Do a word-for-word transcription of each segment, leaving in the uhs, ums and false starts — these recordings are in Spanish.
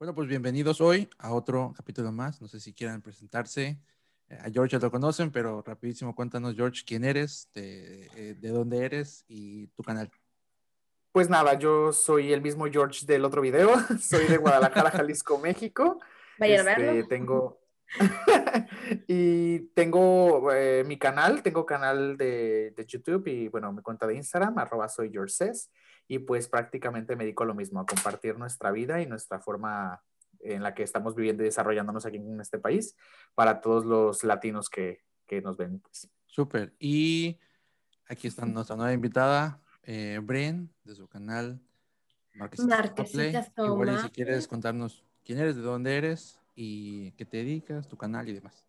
Bueno, pues bienvenidos hoy a otro capítulo más. No sé si quieran presentarse. A George ya lo conocen, pero rapidísimo cuéntanos, George, quién eres, de, de dónde eres y tu canal. Pues nada, yo soy el mismo George del otro video. Soy de Guadalajara, Jalisco, México. Vayan este, a verlo. Tengo... y tengo eh, mi canal, tengo canal de, de YouTube y bueno, mi cuenta de Instagram, arroba soy George Cés, y pues prácticamente me dedico a lo mismo, a compartir nuestra vida y nuestra forma en la que estamos viviendo y desarrollándonos aquí en este país para todos los latinos que, que nos ven. Pues. Súper, y aquí está nuestra nueva invitada, eh, Bren, de su canal Marquesitas con Maple. Igual si quieres contarnos quién eres, de dónde eres y qué te dedicas, tu canal y demás.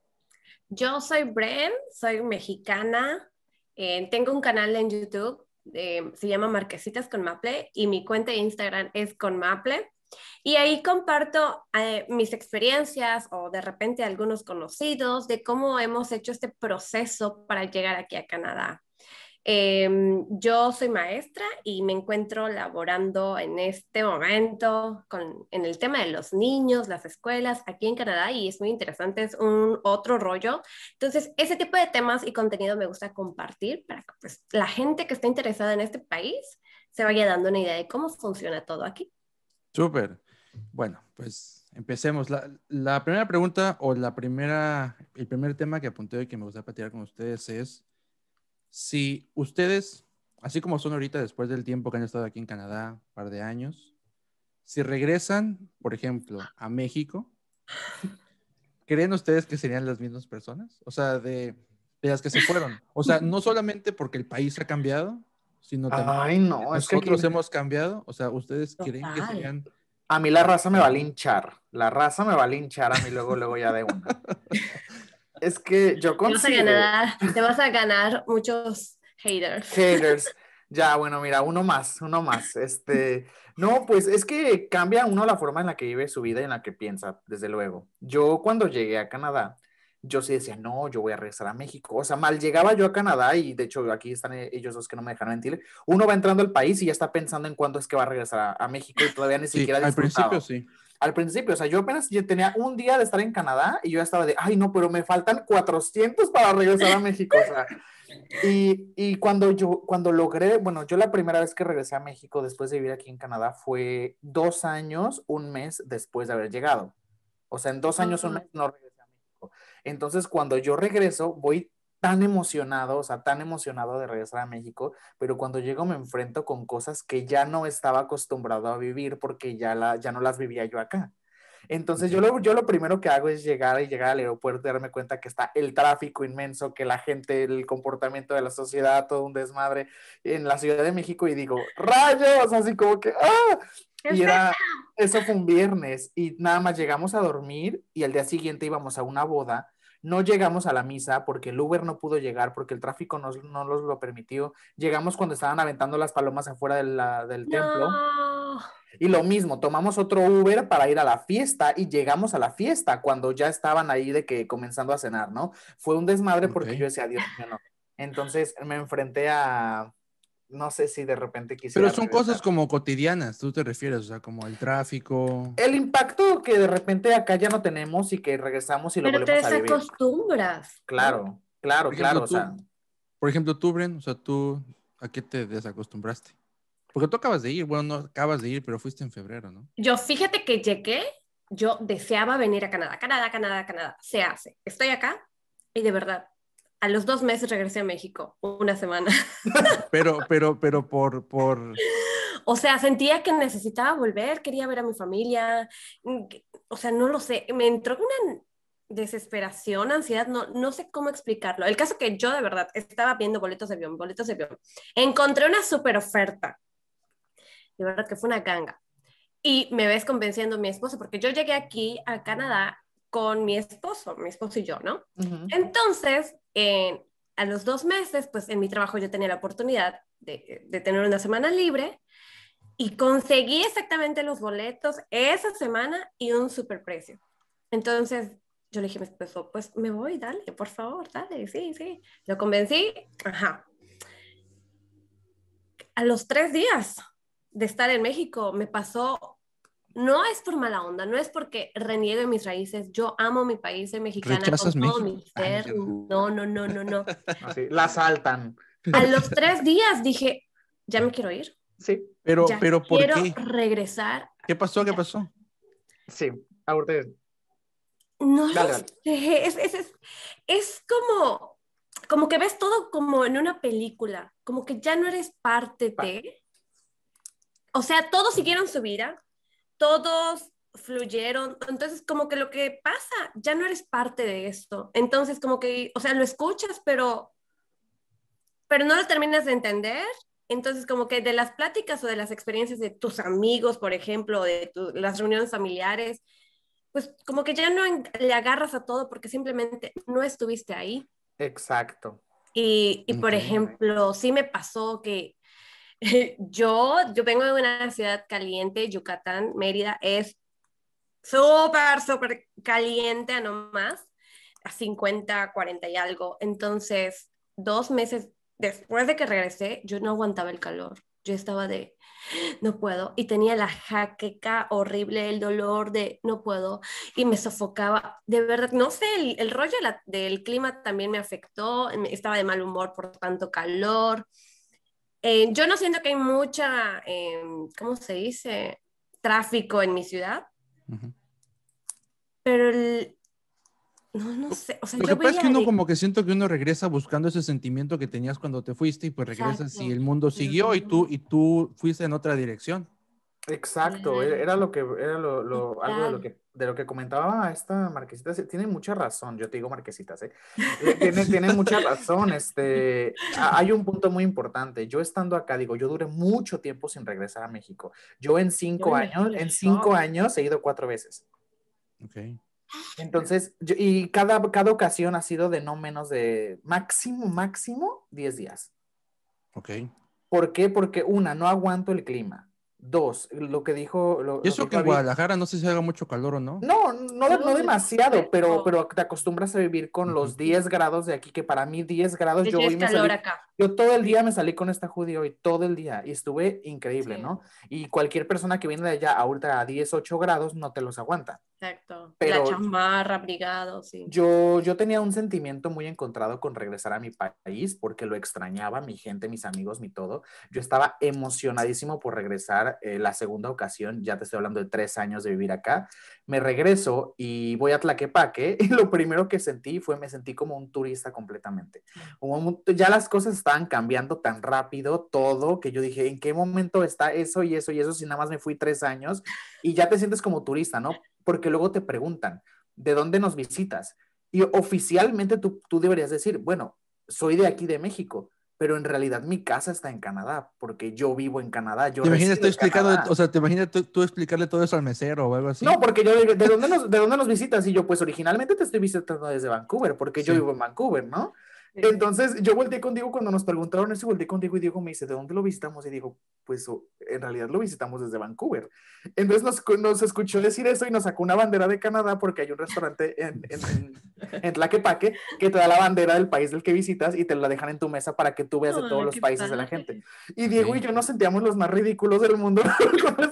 Yo soy Bren, soy mexicana, eh, tengo un canal en YouTube, eh, se llama Marquesitas con Maple y mi cuenta de Instagram es con Maple y ahí comparto eh, mis experiencias o de repente algunos conocidos de cómo hemos hecho este proceso para llegar aquí a Canadá. Eh, yo soy maestra y me encuentro laborando en este momento con, en el tema de los niños, las escuelas aquí en Canadá y es muy interesante, es un otro rollo. Entonces, ese tipo de temas y contenido me gusta compartir para que pues, la gente que está interesada en este país se vaya dando una idea de cómo funciona todo aquí. Súper. Bueno, pues empecemos. La, la primera pregunta o la primera, el primer tema que apunté hoy que me gusta platicar con ustedes es si ustedes, así como son ahorita después del tiempo que han estado aquí en Canadá, un par de años, si regresan, por ejemplo, a México, ¿creen ustedes que serían las mismas personas? O sea, de, de las que se fueron. O sea, no solamente porque el país ha cambiado, sino también Ay, no, nosotros es que aquí... hemos cambiado. O sea, ¿ustedes creen Total. que serían...? A mí la raza me va a linchar. La raza me va a linchar a mí luego, luego ya de una. Es que yo considero... Te vas a ganar, te vas a ganar muchos haters. Haters. Ya, bueno, mira, uno más, uno más. Este, no, pues es que cambia uno la forma en la que vive su vida y en la que piensa, desde luego. Yo cuando llegué a Canadá, yo sí decía, no, yo voy a regresar a México. O sea, mal llegaba yo a Canadá y de hecho aquí están ellos dos que no me dejaron mentir. Uno va entrando al país y ya está pensando en cuándo es que va a regresar a, a México y todavía ni sí, siquiera disfrutaba. Al principio sí. Al principio, o sea, yo apenas yo tenía un día de estar en Canadá y yo estaba de, ay, no, pero me faltan cuatrocientos para regresar a México, o sea. Y, y cuando yo, cuando logré, bueno, yo la primera vez que regresé a México después de vivir aquí en Canadá fue dos años, un mes después de haber llegado. O sea, en dos años, un mes no regresé a México. Entonces, cuando yo regreso, voy tan emocionado, o sea, tan emocionado de regresar a México, pero cuando llego me enfrento con cosas que ya no estaba acostumbrado a vivir porque ya, la, ya no las vivía yo acá. Entonces yo lo, yo lo primero que hago es llegar y llegar al aeropuerto y darme cuenta que está el tráfico inmenso, que la gente, el comportamiento de la sociedad, todo un desmadre en la Ciudad de México y digo, ¡rayos! Así como que ¡ah! Y era, eso fue un viernes y nada más llegamos a dormir y al día siguiente íbamos a una boda. No llegamos a la misa porque el Uber no pudo llegar, porque el tráfico no, no nos lo permitió. Llegamos cuando estaban aventando las palomas afuera de la, del no. templo. Y lo mismo, tomamos otro Uber para ir a la fiesta y llegamos a la fiesta cuando ya estaban ahí de que comenzando a cenar, ¿no? Fue un desmadre porque okay. yo decía, Dios mío, no. Entonces me enfrenté a... No sé si de repente quisiera... Pero son regresar. Cosas como cotidianas, tú te refieres, o sea, como el tráfico... El impacto que de repente acá ya no tenemos y que regresamos y lo Pero volvemos a vivir. Pero te desacostumbras. Claro, claro, claro, o sea... Por ejemplo, tú, Bren, o sea, tú, ¿a qué te desacostumbraste? Porque tú acabas de ir, bueno, no acabas de ir, pero fuiste en febrero, ¿no? Yo, fíjate que llegué, yo deseaba venir a Canadá, Canadá, Canadá, Canadá, se hace. Estoy acá y de verdad... A los dos meses regresé a México, una semana. Pero, pero, pero por, por... O sea, sentía que necesitaba volver, quería ver a mi familia. O sea, no lo sé, me entró una desesperación, ansiedad, no, no sé cómo explicarlo. El caso que yo de verdad estaba viendo boletos de avión, boletos de avión. Encontré una súper oferta. De verdad que fue una ganga. Y me ves convenciendo a mi esposo, porque yo llegué aquí a Canadá con mi esposo, mi esposo y yo, ¿no? Uh-huh. Entonces... En, a los dos meses, pues en mi trabajo yo tenía la oportunidad de, de tener una semana libre y conseguí exactamente los boletos esa semana y un superprecio. Entonces yo le dije a mi esposo, pues me voy, dale, por favor, dale, sí, sí. Lo convencí, ajá. A los tres días de estar en México me pasó No es por mala onda, no es porque reniegue mis raíces. Yo amo mi país, soy mexicana. Rechazas con todo México. Mi ser. No, no, no, no, no. Así, la asaltan. A los tres días dije, ya me quiero ir. Sí. Pero, ya pero ¿por quiero qué? regresar. ¿Qué pasó? ¿Qué pasó? Sí, ahorita es. No dale, dale. Es, es, es, es como, como que ves todo como en una película, como que ya no eres parte de... O sea, todos siguieron su vida, todos fluyeron, entonces como que lo que pasa, ya no eres parte de esto. Entonces como que, o sea, lo escuchas, pero, pero no lo terminas de entender. Entonces como que de las pláticas o de las experiencias de tus amigos, por ejemplo, de tu, las reuniones familiares... pues como que ya no le agarras a todo porque simplemente no estuviste ahí. Exacto. Y, y por ejemplo, sí me pasó que yo, yo vengo de una ciudad caliente, Yucatán, Mérida, es súper, súper caliente a nomás, a cincuenta, cuarenta y algo. Entonces, dos meses después de que regresé, yo no aguantaba el calor. Yo estaba de, no puedo, y tenía la jaqueca horrible, el dolor de, no puedo, y me sofocaba, de verdad, no sé, el, el rollo de la, del clima también me afectó, estaba de mal humor por tanto calor, eh, yo no siento que hay mucha, eh, ¿cómo se dice? Tráfico en mi ciudad, uh-huh. pero el... No, no sé. O sea, lo que pasa es que uno de... como que siento que uno regresa buscando ese sentimiento que tenías cuando te fuiste y pues regresas Exacto. y el mundo siguió y tú, y tú fuiste en otra dirección. Exacto, era lo que, era lo, lo, algo de lo que, de lo que comentaba esta Marquesitas, tiene mucha razón, yo te digo Marquesitas, ¿eh? Tiene, tiene mucha razón, este, hay un punto muy importante, yo estando acá, digo, yo duré mucho tiempo sin regresar a México, yo en cinco yo años, en cinco años he ido cuatro veces. Okay. Entonces, yo, y cada, cada ocasión ha sido de no menos de máximo, máximo diez días. Ok. ¿Por qué? Porque una, no aguanto el clima. Dos, lo que dijo... Lo, ¿Y eso lo que en Guadalajara no sé si haga mucho calor o no? No, no, no demasiado, pero, pero te acostumbras a vivir con uh-huh. los diez grados de aquí, que para mí diez grados... Yo, hoy me salí, yo todo el día me salí con esta judía hoy, todo el día, y estuve increíble, sí. ¿no? Y cualquier persona que viene de allá ahorita a dieciocho grados no te los aguanta. Exacto, pero la chamarra, abrigado, sí. Yo, yo tenía un sentimiento muy encontrado con regresar a mi país, porque lo extrañaba, mi gente, mis amigos, mi todo. Yo estaba emocionadísimo por regresar. Eh, la segunda ocasión, ya te estoy hablando de tres años de vivir acá, me regreso y voy a Tlaquepaque y lo primero que sentí fue, me sentí como un turista completamente, como un, ya las cosas estaban cambiando tan rápido todo, que yo dije, ¿en qué momento está eso y eso y eso? Si nada más me fui tres años y ya te sientes como turista, ¿no? Porque luego te preguntan, ¿de dónde nos visitas? Y oficialmente tú, tú deberías decir, bueno, soy de aquí de México, pero en realidad mi casa está en Canadá, porque yo vivo en Canadá. Yo ¿Te imaginas tú explicando, o sea, te imaginas tú, tú explicarle todo eso al mesero o algo así? No, porque yo, ¿de dónde nos, de dónde nos visitas? Y yo, pues originalmente te estoy visitando desde Vancouver, porque sí. yo vivo en Vancouver, ¿no? Sí. Entonces, yo volteé contigo cuando nos preguntaron eso, volteé contigo y Diego me dice, ¿de dónde lo visitamos? Y digo, pues en realidad lo visitamos desde Vancouver. Entonces nos, nos escuchó decir eso y nos sacó una bandera de Canadá porque hay un restaurante en, en, en, en Tlaquepaque que te da la bandera del país del que visitas y te la dejan en tu mesa para que tú veas de todos oh, los países padre. de la gente. Y Diego y yo nos sentíamos los más ridículos del mundo con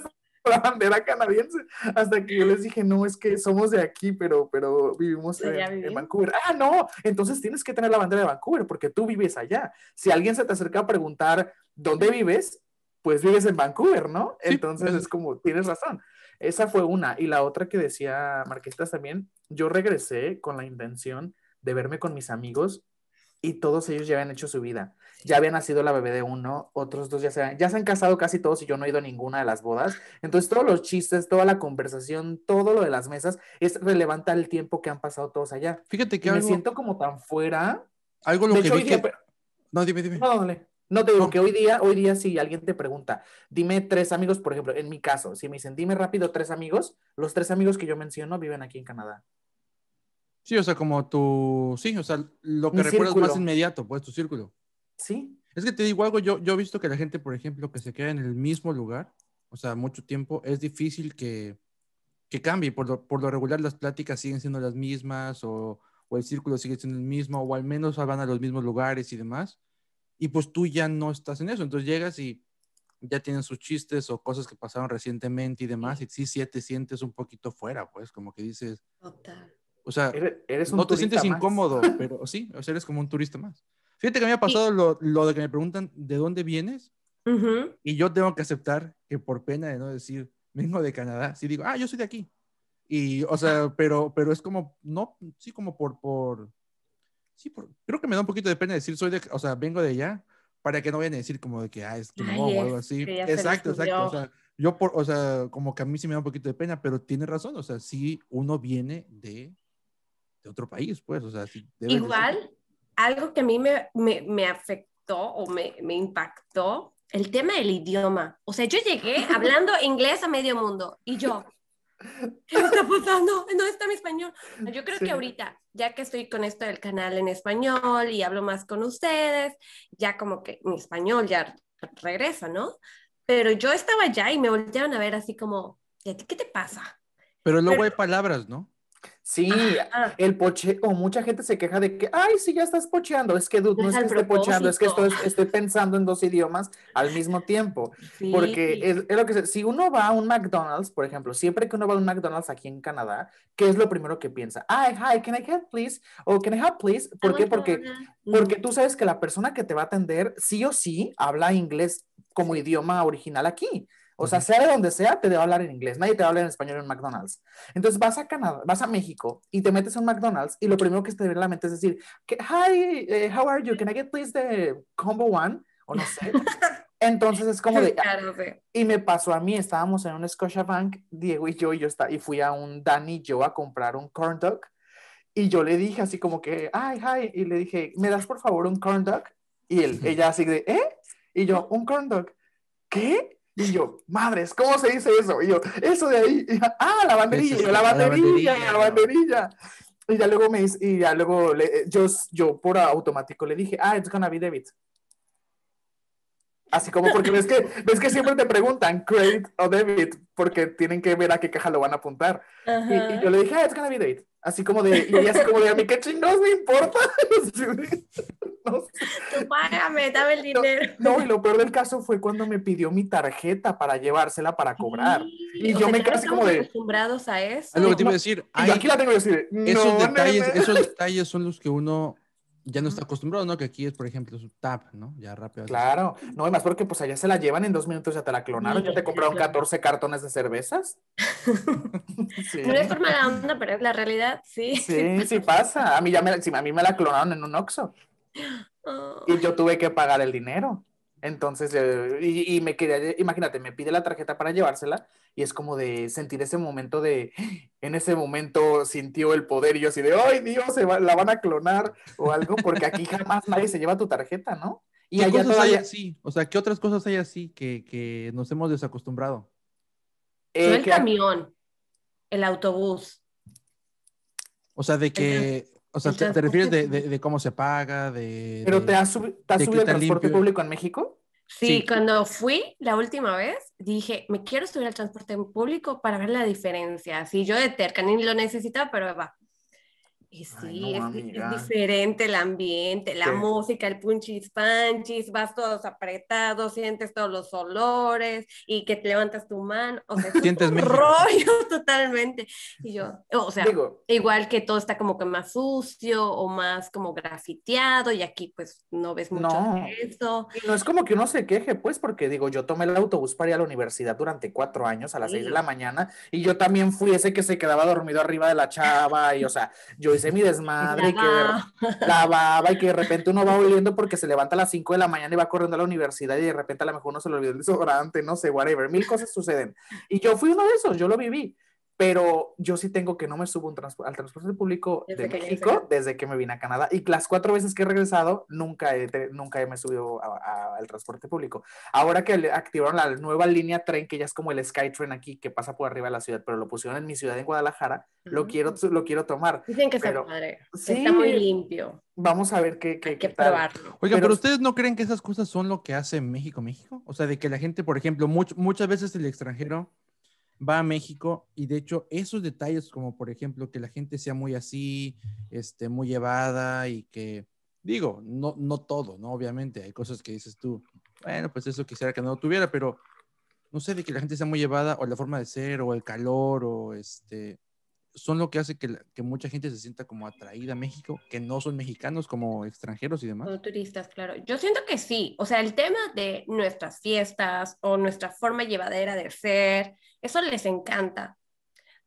la bandera canadiense, hasta que yo les dije, no, es que somos de aquí, pero, pero vivimos en, en Vancouver. Ah, no, entonces tienes que tener la bandera de Vancouver, porque tú vives allá. Si alguien se te acerca a preguntar dónde vives, pues vives en Vancouver, ¿no? Entonces sí. es como, tienes razón. Esa fue una. Y la otra que decía Marquesitas también, yo regresé con la intención de verme con mis amigos, y todos ellos ya habían hecho su vida. Ya había nacido la bebé de uno, otros dos ya se, ya se han casado casi todos y yo no he ido a ninguna de las bodas. Entonces todos los chistes, toda la conversación, todo lo de las mesas, es relevante al tiempo que han pasado todos allá. Fíjate que algo, me siento como tan fuera. Algo lo de que, hecho, vi que... Día, pero... No, dime, dime. No, dale. No te digo no. que hoy día, hoy día si alguien te pregunta, dime tres amigos, por ejemplo, en mi caso, si me dicen, dime rápido tres amigos, los tres amigos que yo menciono viven aquí en Canadá. Sí, o sea, como tu... Sí, o sea, lo que recuerdas más inmediato, pues, tu círculo. Sí. Es que te digo algo, yo, yo he visto que la gente, por ejemplo, que se queda en el mismo lugar, o sea, mucho tiempo, es difícil que, que cambie. Por lo, por lo regular, las pláticas siguen siendo las mismas, o, o el círculo sigue siendo el mismo, o al menos van a los mismos lugares y demás. Y pues tú ya no estás en eso. Entonces llegas y ya tienen sus chistes o cosas que pasaron recientemente y demás, y sí, sí te sientes un poquito fuera, pues, como que dices... Total. O sea, eres, eres un no te sientes más. Incómodo, pero sí, o sea, eres como un turista más. Fíjate que me ha pasado sí. lo, lo de que me preguntan de dónde vienes, uh-huh. y yo tengo que aceptar que por pena de no decir, vengo de Canadá, sí digo, ah, yo soy de aquí. Y, o sea, pero, pero es como, no, sí, como por, por, sí, por, creo que me da un poquito de pena decir, soy de, o sea, vengo de allá, para que no vayan a decir como de que, ah, es tu mamá o algo así. Exacto, exacto. O sea, yo, por, o sea, como que a mí sí me da un poquito de pena, pero tiene razón. O sea, sí, uno viene de, de otro país, pues, o sea, sí. Igual, algo que a mí me, me, me afectó o me, me impactó, el tema del idioma. O sea, yo llegué hablando inglés a medio mundo y yo... ¿Qué está pasando? No está mi español. Yo creo sí. que ahorita, ya que estoy con esto del canal en español y hablo más con ustedes, ya como que mi español ya regresa, ¿no? Pero yo estaba allá y me voltearon a ver así como, ¿y a ti qué te pasa? Pero luego Pero... hay palabras, ¿no? Sí, ah, el pocheo, oh, mucha gente se queja de que, ay, sí, ya estás pocheando. Es que, dude, no es que esté pocheando, es que estoy, estoy pensando en dos idiomas al mismo tiempo. Sí. Porque es, es lo que, si uno va a un McDonald's, por ejemplo, siempre que uno va a un McDonald's aquí en Canadá, ¿qué es lo primero que piensa? Ay, hi, can I help, please? O can I help, please? ¿Por qué? Porque, porque tú sabes que la persona que te va a atender, sí o sí, habla inglés como idioma original aquí. O sea, sea de donde sea, te debe hablar en inglés. Nadie te va a hablar en español en McDonald's. Entonces vas a Canadá, vas a México y te metes a un McDonald's y lo primero que te viene a la mente es decir, hi, eh, how are you? Can I get please the combo one? O no sé. Entonces es como de... Y me pasó a mí, estábamos en un Scotiabank, Diego y yo, y, yo está, y fui a un Dan y yo a comprar un corn dog. Y yo le dije así como que, hi, hi. Y le dije, ¿me das por favor un corn dog? Y él, ella así de, ¿eh? Y yo, un corn dog. ¿Qué? Y yo, madres, ¿cómo se dice eso? Y yo, eso de ahí. Y yo, ah, la banderilla, sí, sí, la banderilla, la banderilla. La banderilla. Y ya luego me dice, y ya luego le, yo, yo por automático le dije, ah, it's gonna be debit. Así como porque ves que, ves que siempre te preguntan credit o debit, porque tienen que ver a qué caja lo van a apuntar. Uh-huh. y, y yo le dije, ah, it's gonna be debit. Así como de, y así como de, a mí qué chingados me importa. No sé. Tú págame, dame el dinero. No, no, y lo peor del caso fue cuando me pidió mi tarjeta para llevársela para cobrar. Sí, y yo sea, me quedé así como de... acostumbrados a eso. Es lo que te iba a decir. Hay, aquí la tengo que decir. Esos, no, detalles, esos detalles son los que uno ya no está acostumbrado, ¿no? Que aquí es, por ejemplo, su tap, ¿no? Ya rápido. Claro. No, y más porque pues allá se la llevan en dos minutos, ya te la clonaron. Ya te compraron catorce cartones de cervezas. Sí. No es por mala onda, pero es la realidad, sí. Sí, sí pasa. A mí, ya me, a mí me la clonaron en un Oxxo. Y yo tuve que pagar el dinero. Entonces, eh, y, y me quería, imagínate, me pide la tarjeta para llevársela y es como de sentir ese momento de, en ese momento sintió el poder y yo así de, ¡ay, Dios, se va, la van a clonar! O algo, porque aquí jamás nadie se lleva tu tarjeta, ¿no? Y allá todavía... así? O sea, ¿qué otras cosas hay así que, que nos hemos desacostumbrado? Eh, no el que... camión, el autobús. O sea, de que... Uh-huh. O sea, ¿te, te refieres de, de, de cómo se paga? De, ¿Pero de, te has subido, te has subido el transporte limpio. Público en México? Sí, sí, cuando fui la última vez, dije, me quiero subir al transporte público para ver la diferencia. Sí, yo de terca ni lo necesitaba, pero va. Y sí, Ay, no, es, es diferente el ambiente, la sí. música, el punchis panchis, vas todos apretados, sientes todos los olores y que te levantas tu mano, o sea, es un rollo totalmente. Y yo, o sea, Digo, igual que todo está como que más sucio o más como grafiteado y aquí pues no ves mucho no. de eso. Y no es como que uno se queje, pues, porque digo, yo tomé el autobús para ir a la universidad durante cuatro años a las sí. seis de la mañana y yo también fui ese que se quedaba dormido arriba de la chava y, o sea, yo hice mi desmadre, la y que lavaba y que de repente uno va oliendo porque se levanta a las cinco de la mañana y va corriendo a la universidad y de repente a lo mejor uno se le olvidó el desodorante, no sé, whatever, mil cosas suceden. Y yo fui uno de esos, yo lo viví, pero yo sí tengo que no me subo un transpo- al transporte público desde de México desde que me vine a Canadá y las cuatro veces que he regresado nunca he, te, nunca he me subido al transporte público. Ahora que le activaron la nueva línea tren, que ya es como el Skytrain aquí, que pasa por arriba de la ciudad, pero lo pusieron en mi ciudad, en Guadalajara, uh-huh. lo, quiero, lo quiero tomar. Dicen que pero, está padre, sí, está muy limpio. Vamos a ver qué, qué, Hay que qué tal. Probarlo. Oiga, pero, pero ¿ustedes no creen que esas cosas son lo que hace México, México? O sea, de que la gente, por ejemplo, much, muchas veces el extranjero va a México y de hecho esos detalles como por ejemplo que la gente sea muy así, este, muy llevada y que, digo, no, no todo, ¿no? Obviamente hay cosas que dices tú, Bueno, pues eso quisiera que no tuviera, pero no sé, de que la gente sea muy llevada, o la forma de ser, o el calor, o este... son lo que hace que, que mucha gente se sienta como atraída a México, que no son mexicanos, como extranjeros y demás. Como turistas, claro. Yo siento que sí. O sea, el tema de nuestras fiestas o nuestra forma llevadera de ser, eso les encanta.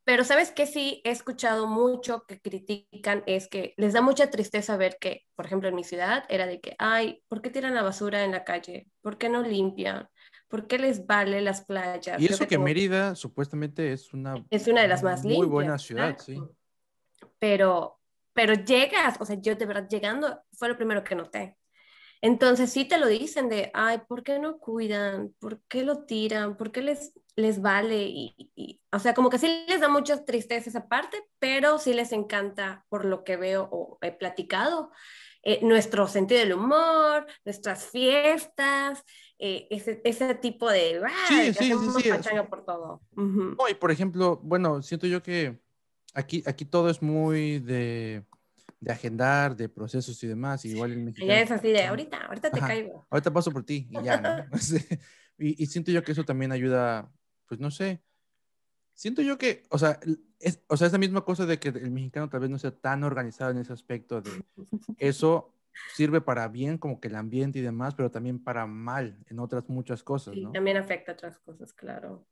Pero ¿sabes qué? Sí he escuchado mucho que critican, es que les da mucha tristeza ver que, por ejemplo, en mi ciudad era de que, ay, ¿por qué tiran la basura en la calle? ¿Por qué no limpian? ¿Por qué les vale las playas? Y eso que, que como... Mérida supuestamente es una... Es una de las más limpias. Muy buena ciudad, ¿verdad? Sí. Pero, pero llegas, o sea, yo de verdad llegando fue lo primero que noté. Entonces sí te lo dicen de, ay, ¿por qué no cuidan? ¿Por qué lo tiran? ¿Por qué les, les vale? Y, y, o sea, como que sí les da mucha tristeza esa parte, pero sí les encanta, por lo que veo o he platicado, eh, nuestro sentido del humor, nuestras fiestas... Eh, ese, ese tipo de... Sí, sí, sí, sí, pachanga por todo. Uh-huh. No, y por ejemplo, bueno, siento yo que aquí, aquí todo es muy de, de agendar, de procesos y demás, y igual en México. Ya es así de, ahorita, ahorita te Ajá, caigo. Ahorita paso por ti y ya, ¿no? y, y siento yo que eso también ayuda, pues no sé, siento yo que, o sea, es, o sea, es la misma cosa de que el mexicano tal vez no sea tan organizado en ese aspecto de eso... Sirve para bien, como que el ambiente y demás, pero también para mal en otras muchas cosas, ¿no? Y también afecta a otras cosas, claro.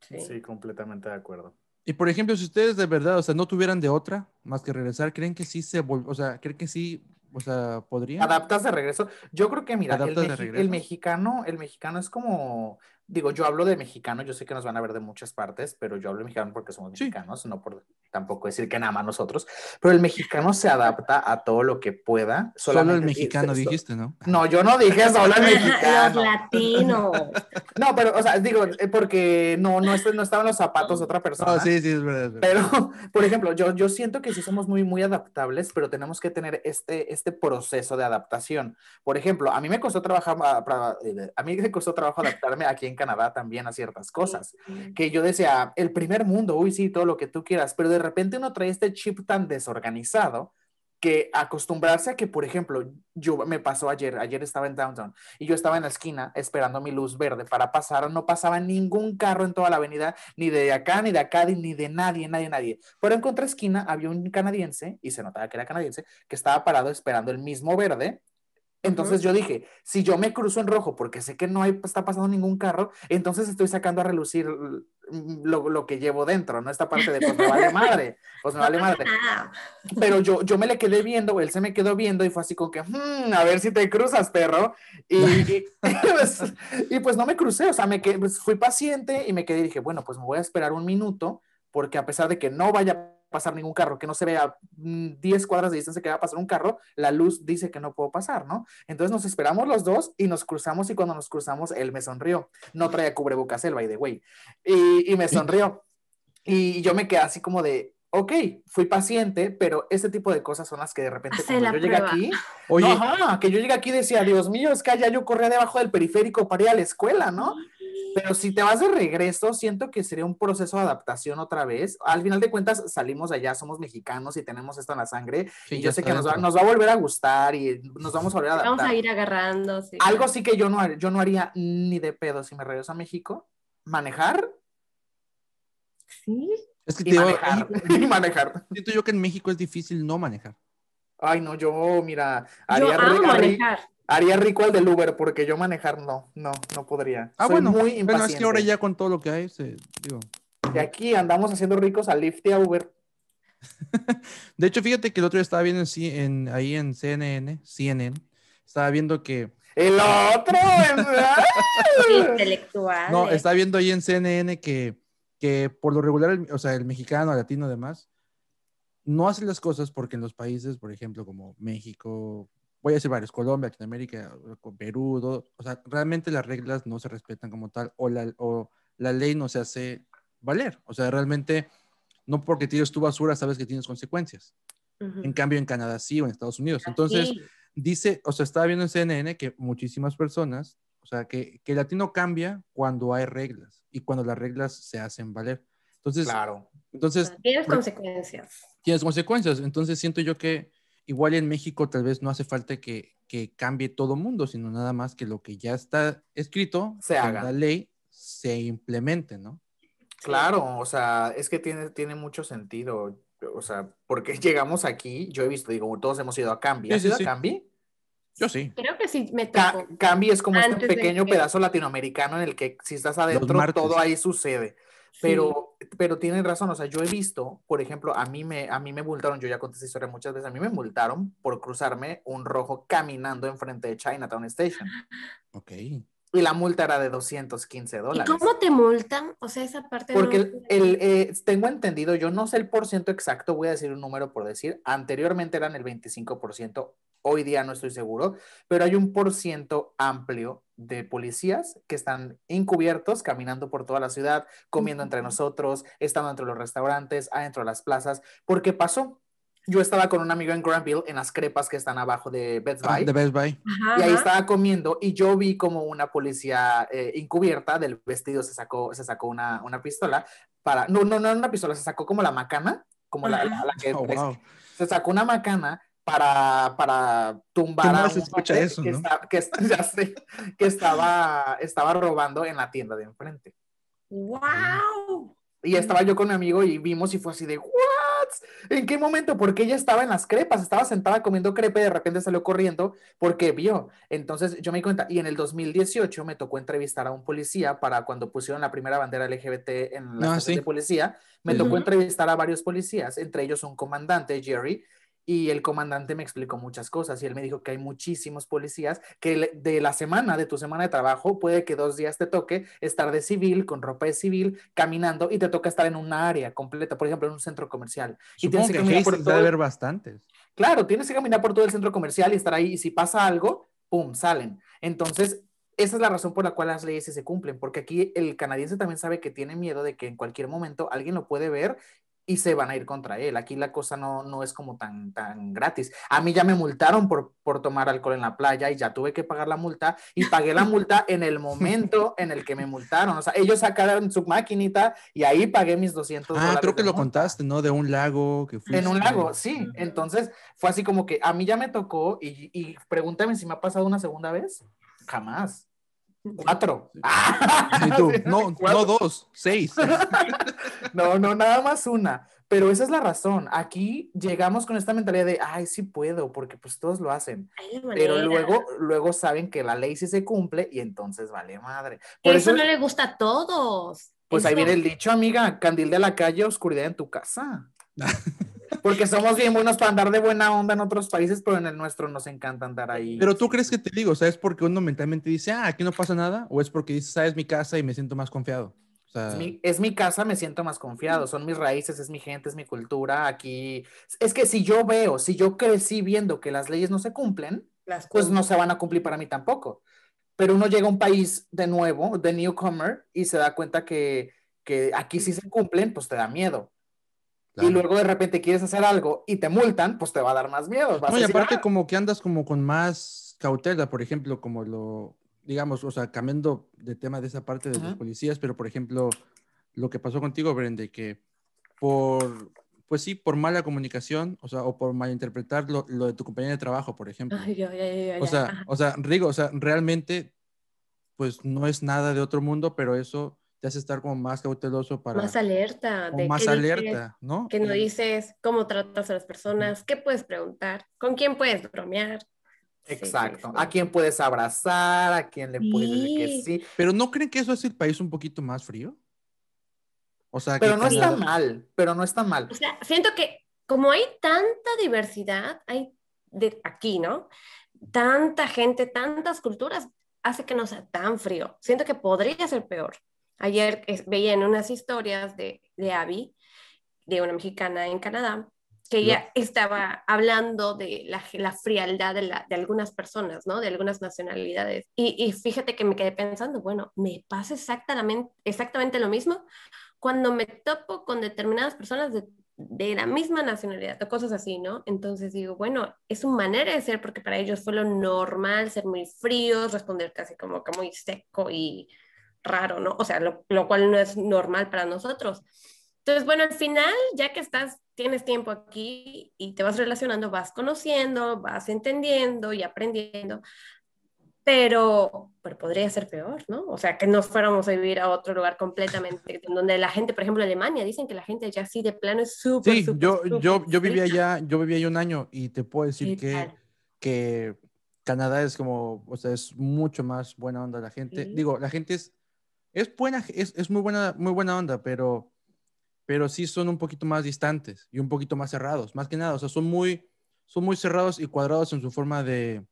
Sí. Sí, completamente de acuerdo. Y por ejemplo, si ustedes de verdad, o sea, no tuvieran de otra más que regresar, ¿creen que sí se vol- o sea, creen que sí, o sea, podrían? ¿Adaptas de regreso? Yo creo que, mira, el, me- el mexicano, el mexicano es como... Digo, yo hablo de mexicano, yo sé que nos van a ver de muchas partes, pero yo hablo de mexicano porque somos sí. mexicanos, no por tampoco decir que nada más nosotros, pero el mexicano se adapta a todo lo que pueda. Solamente solo el mexicano es dijiste, ¿no? No, yo no dije solo el mexicano. Los latinos. No, pero, o sea, digo, porque no, no, no estaban los zapatos de otra persona. No, sí, sí, es verdad, es verdad. Pero, por ejemplo, yo, yo siento que sí somos muy, muy adaptables, pero tenemos que tener este, este proceso de adaptación. Por ejemplo, a mí me costó trabajar, a mí me costó trabajo adaptarme aquí en Canadá también a ciertas cosas, que yo decía, el primer mundo, uy sí, todo lo que tú quieras, pero de repente uno trae este chip tan desorganizado que acostumbrarse a que, por ejemplo, yo me pasó ayer, ayer estaba en Downtown y yo estaba en la esquina esperando mi luz verde para pasar, no pasaba ningún carro en toda la avenida, ni de acá, ni de acá, ni de nadie, nadie, nadie. Pero en contra esquina había un canadiense, y se notaba que era canadiense, que estaba parado esperando el mismo verde. Entonces yo dije, si yo me cruzo en rojo porque sé que no hay, está pasando ningún carro, entonces estoy sacando a relucir lo, lo que llevo dentro, ¿no? Esta parte de, pues me vale madre, pues me vale madre. Pero yo, yo me le quedé viendo, él se me quedó viendo y fue así como que, hmm, a ver si te cruzas, perro. Y, y, pues, y pues no me crucé, o sea, me quedé, pues fui paciente y me quedé y dije, bueno, pues me voy a esperar un minuto porque a pesar de que no vaya a pasar ningún carro, que no se vea diez cuadras de distancia que va a pasar un carro, la luz dice que no puedo pasar, ¿no? Entonces nos esperamos los dos y nos cruzamos, y cuando nos cruzamos él me sonrió, no traía cubrebocas él, by the way, y, y me sonrió y yo me quedé así como de ok, fui paciente, pero este tipo de cosas son las que de repente hace cuando yo llegué aquí, oye, no, ajá, que yo llegué aquí decía, Dios mío, es que allá yo corría debajo del periférico para ir a la escuela, ¿no? Pero si te vas de regreso, siento que sería un proceso de adaptación otra vez. Al final de cuentas, salimos allá, somos mexicanos y tenemos esto en la sangre. Sí, y yo sé que nos va, nos va a volver a gustar y nos vamos a volver a adaptar. Vamos a ir agarrando. Sí. Algo sí que yo no, yo no haría ni de pedo si me regreso a México. ¿Manejar? Sí. Es que y te manejar. Digo, y manejar. Siento yo que en México es difícil no manejar. Ay, no, yo, mira. Yo amo manejar. Haría rico al del Uber, porque yo manejar no, no, no podría. Ah, Soy bueno, muy impaciente. Bueno, es que ahora ya con todo lo que hay, se, digo... Y aquí andamos haciendo ricos a Lyft y a Uber. De hecho, fíjate que el otro día estaba viendo en, en, ahí en C N N, C N N, estaba viendo que... ¡El otro! Intelectual. No, estaba viendo ahí en C N N que, que por lo regular, el, o sea, el mexicano, el latino, además, no hace las cosas porque en los países, por ejemplo, como México... voy a decir varios, Colombia, Latinoamérica, Perú, todo, o sea, realmente las reglas no se respetan como tal, o la, o la ley no se hace valer, o sea, realmente, no porque tires tu basura sabes que tienes consecuencias, uh-huh. En cambio en Canadá sí, o en Estados Unidos, entonces, sí. Dice, o sea, estaba viendo en C N N que muchísimas personas, o sea, que, que el latino cambia cuando hay reglas, y cuando las reglas se hacen valer, entonces, claro. Entonces, tienes consecuencias, tienes consecuencias, entonces siento yo que igual en México tal vez no hace falta que, que cambie todo mundo, sino nada más que lo que ya está escrito se haga, la ley se implemente, ¿no? Claro, o sea, es que tiene, tiene mucho sentido, o sea, porque llegamos aquí, yo he visto, digo, todos hemos ido a Cambi, ¿has sí, sí, ido sí. a Cambi? Yo sí. Creo que sí me tocó. Ca- Cambi es como Antes este pequeño que... pedazo latinoamericano en el que si estás adentro todo ahí sucede. Pero, sí. pero tienen razón, o sea, yo he visto, por ejemplo, a mí me, a mí me multaron, yo ya conté esta historia muchas veces, a mí me multaron por cruzarme un rojo caminando enfrente de Chinatown Station. Ok. Y la multa era de doscientos quince dólares. ¿Y cómo te multan? O sea, esa parte... Porque no... el, el, eh, tengo entendido, yo no sé el por ciento exacto, voy a decir un número por decir, anteriormente eran el veinticinco por ciento, hoy día no estoy seguro, pero hay un por ciento amplio de policías que están encubiertos, caminando por toda la ciudad, comiendo entre nosotros, estando entre los restaurantes, adentro de las plazas. ¿Por qué pasó? Yo estaba con un amigo en Granville, en las crepas que están abajo de Best Buy. De Best Buy. Ajá. Y ahí estaba comiendo y yo vi como una policía eh, encubierta del vestido se sacó, se sacó una, una pistola para... No, no, no era una pistola, se sacó como la macana, como la, la, la que... Oh, wow. Se sacó una macana para, para tumbar a un que, eso, que, ¿no? está, que, ya sé, que estaba, estaba robando en la tienda de enfrente. ¡Wow! Y estaba yo con mi amigo y vimos y fue así de... ¡Wow! ¿En qué momento? Porque ella estaba en las crepas, estaba sentada comiendo crepe y de repente salió corriendo porque vio. Entonces yo me di cuenta, y en el dos mil dieciocho me tocó entrevistar a un policía para cuando pusieron la primera bandera L G B T en la ah, ¿sí? de policía, me uh-huh. tocó entrevistar a varios policías, entre ellos un comandante, Jerry, y el comandante me explicó muchas cosas y él me dijo que hay muchísimos policías que de la semana, de tu semana de trabajo, puede que dos días te toque estar de civil, con ropa de civil, caminando y te toca estar en una área completa, por ejemplo, en un centro comercial. Supongo y tienes que, que caminar por todo... debe haber bastantes. Claro, tienes que caminar por todo el centro comercial y estar ahí y si pasa algo, ¡pum!, salen. Entonces, esa es la razón por la cual las leyes se cumplen, porque aquí el canadiense también sabe que tiene miedo de que en cualquier momento alguien lo puede ver y se van a ir contra él. Aquí la cosa no, no es como tan, tan gratis. A mí ya me multaron por, por tomar alcohol en la playa y ya tuve que pagar la multa y pagué la multa en el momento en el que me multaron. O sea, ellos sacaron su maquinita y ahí pagué mis doscientos dólares. Ah, creo que lo contaste, ¿no? De un lago que fuiste. En un lago, sí. Entonces fue así como que a mí ya me tocó y, y pregúntame si me ha pasado una segunda vez. Jamás. Cuatro. ¿Y tú? No, no dos, seis. No, no, nada más una. Pero esa es la razón. Aquí llegamos con esta mentalidad de, ay, sí puedo, porque pues todos lo hacen. Ay, pero luego, luego saben que la ley sí se cumple y entonces vale madre. Por eso, eso no le gusta a todos. Pues eso. Ahí viene el dicho, amiga, candil de la calle, oscuridad en tu casa. Porque somos bien buenos para andar de buena onda en otros países, pero en el nuestro nos encanta andar ahí. Pero tú crees que te digo, ¿sabes? Porque uno mentalmente dice, ah, aquí no pasa nada, o es porque dices, ah, es mi casa y me siento más confiado. O sea... es, mi, es mi casa, me siento más confiado, son mis raíces, es mi gente, es mi cultura, aquí. Es que si yo veo, si yo crecí viendo que las leyes no se cumplen, las pues no se van a cumplir para mí tampoco. Pero uno llega a un país de nuevo, de newcomer, y se da cuenta que, que aquí sí se cumplen, pues te da miedo. Claro. Y luego de repente quieres hacer algo y te multan, pues te va a dar más miedo. Vas no, y a decir, aparte ¡Ah! Como que andas como con más cautela, por ejemplo, como lo, digamos, o sea, cambiando de tema de esa parte de uh-huh. los policías, pero por ejemplo, lo que pasó contigo, Bren, de que por, pues sí, por mala comunicación, o sea, o por malinterpretar lo, lo de tu compañera de trabajo, por ejemplo. Ay, yo, yo, yo, yo, o sea, o sea, Rigo, o sea, realmente, pues no es nada de otro mundo, pero eso... te hace estar como más cauteloso para... Más alerta. De más alerta, ¿no? Que no dices cómo tratas a las personas, qué puedes preguntar, con quién puedes bromear. Exacto. Sí, a quién puedes abrazar, a quién le sí. puedes decir que sí. ¿Pero no creen que eso hace el país un poquito más frío? O sea, pero que no está mal, pero no está mal. O sea, siento que como hay tanta diversidad, hay de aquí, ¿no? Tanta gente, tantas culturas, hace que no sea tan frío. Siento que podría ser peor. Ayer veía en unas historias de, de Abby, de una mexicana en Canadá, que ella no. estaba hablando de la, la frialdad de, la, de algunas personas, ¿no? De algunas nacionalidades. Y, y fíjate que me quedé pensando, bueno, me pasa exactamente, exactamente lo mismo cuando me topo con determinadas personas de, de la misma nacionalidad, o cosas así, ¿no? Entonces digo, bueno, es su manera de ser, porque para ellos fue lo normal, ser muy fríos, responder casi como que muy seco y... raro, ¿no? O sea, lo, lo cual no es normal para nosotros. Entonces, bueno, al final, ya que estás, tienes tiempo aquí y te vas relacionando, vas conociendo, vas entendiendo y aprendiendo, pero, pero podría ser peor, ¿no? O sea, que no fuéramos a vivir a otro lugar completamente, donde la gente, por ejemplo, Alemania, dicen que la gente ya sí de plano es súper, sí, súper, yo, súper, yo, yo vivía allá, yo vivía allá un año y te puedo decir sí, que, claro. que Canadá es como, o sea, es mucho más buena onda la gente. Sí. Digo, la gente es, es buena, es, es muy buena, muy buena onda, pero... pero sí son un poquito más distantes y un poquito más cerrados, más que nada. O sea, son muy, son muy cerrados y cuadrados en su forma de,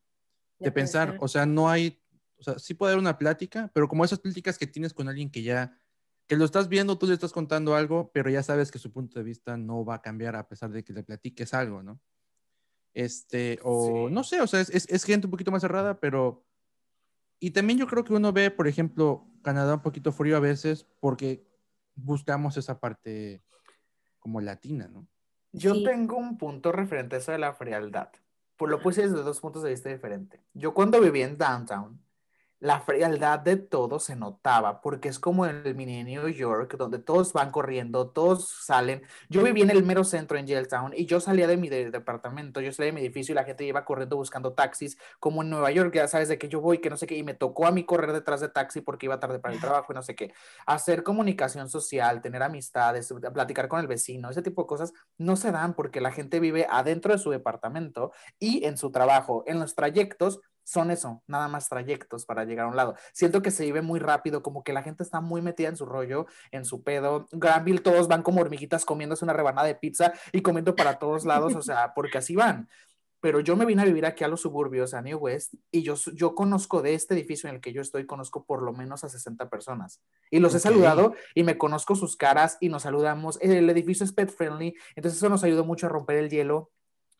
de pensar. pensar. O sea, no hay, o sea, sí puede haber una plática, pero como esas pláticas que tienes con alguien que ya, que lo estás viendo, tú le estás contando algo, pero ya sabes que su punto de vista no va a cambiar a pesar de que le platiques algo, ¿no? Este, o sí. no sé, o sea, es, es, es gente un poquito más cerrada, pero... Y también yo creo que uno ve, por ejemplo, Canadá un poquito frío a veces porque... buscamos esa parte como latina, ¿no? Yo sí. tengo un punto referente a eso de la frialdad. Pues lo puse desde dos puntos de vista diferentes. Yo cuando vivía en Downtown, la frialdad de todo se notaba, porque es como el mini New York, donde todos van corriendo, todos salen. Yo vivía en el mero centro, en Yaletown, y yo salía de mi de- departamento, yo salía de mi edificio y la gente iba corriendo buscando taxis, como en Nueva York, ya sabes de que yo voy, que no sé qué, y me tocó a mí correr detrás de taxi porque iba tarde para el trabajo y no sé qué. Hacer comunicación social, tener amistades, platicar con el vecino, ese tipo de cosas no se dan porque la gente vive adentro de su departamento y en su trabajo, en los trayectos. Son eso, nada más trayectos para llegar a un lado. Siento que se vive muy rápido, como que la gente está muy metida en su rollo, en su pedo. Granville, todos van como hormiguitas comiéndose una rebanada de pizza y comiendo para todos lados, o sea, porque así van. Pero yo me vine a vivir aquí a los suburbios, a New West, y yo, yo conozco de este edificio en el que yo estoy, conozco por lo menos a sesenta personas. Y los okay. he saludado, y me conozco sus caras, y nos saludamos. El edificio es pet friendly, entonces eso nos ayudó mucho a romper el hielo.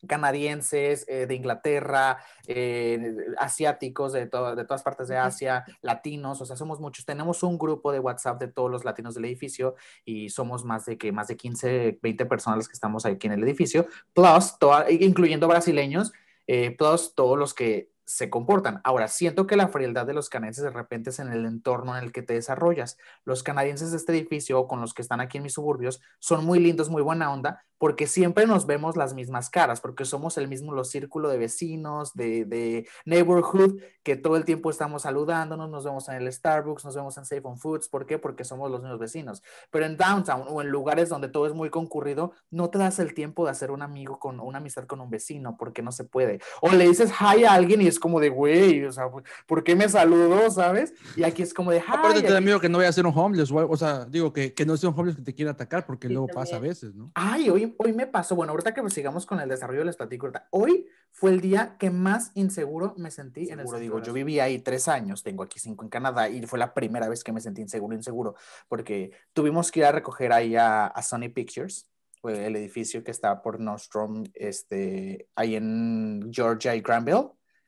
Canadienses, eh, de Inglaterra, eh, asiáticos de, to- de todas partes de Asia, latinos, o sea, somos muchos. Tenemos un grupo de WhatsApp de todos los latinos del edificio y somos más de, que, más de quince, veinte personas las que estamos aquí en el edificio, plus to- incluyendo brasileños, eh, plus todos los que se comportan. Ahora, siento que la frialdad de los canadienses de repente es en el entorno en el que te desarrollas. Los canadienses de este edificio, con los que están aquí en mis suburbios, son muy lindos, muy buena onda, porque siempre nos vemos las mismas caras, porque somos el mismo los círculo de vecinos, de, de neighborhood, que todo el tiempo estamos saludándonos, nos vemos en el Starbucks, nos vemos en Safe on Foods. ¿Por qué? Porque somos los mismos vecinos. Pero en Downtown o en lugares donde todo es muy concurrido, no te das el tiempo de hacer un amigo, con una amistad con un vecino, porque no se puede. O le dices hi a alguien y es como de, güey, o sea, ¿por qué me saludó, sabes? Y aquí es como de, hi. Aparte te da miedo que no vaya a ser un homeless, o sea, digo, que, que no sea un homeless que te quiera atacar, porque sí, luego también pasa a veces, ¿no? Ay, oye, hoy me pasó, bueno, ahorita que sigamos con el desarrollo les platico, ahorita, hoy fue el día que más inseguro me sentí seguro, en el centro. Digo, yo viví ahí tres años, tengo aquí cinco en Canadá y fue la primera vez que me sentí inseguro, inseguro, porque tuvimos que ir a recoger ahí a, a Sony Pictures, el edificio que está por Nordstrom, este, ahí en George y Granville,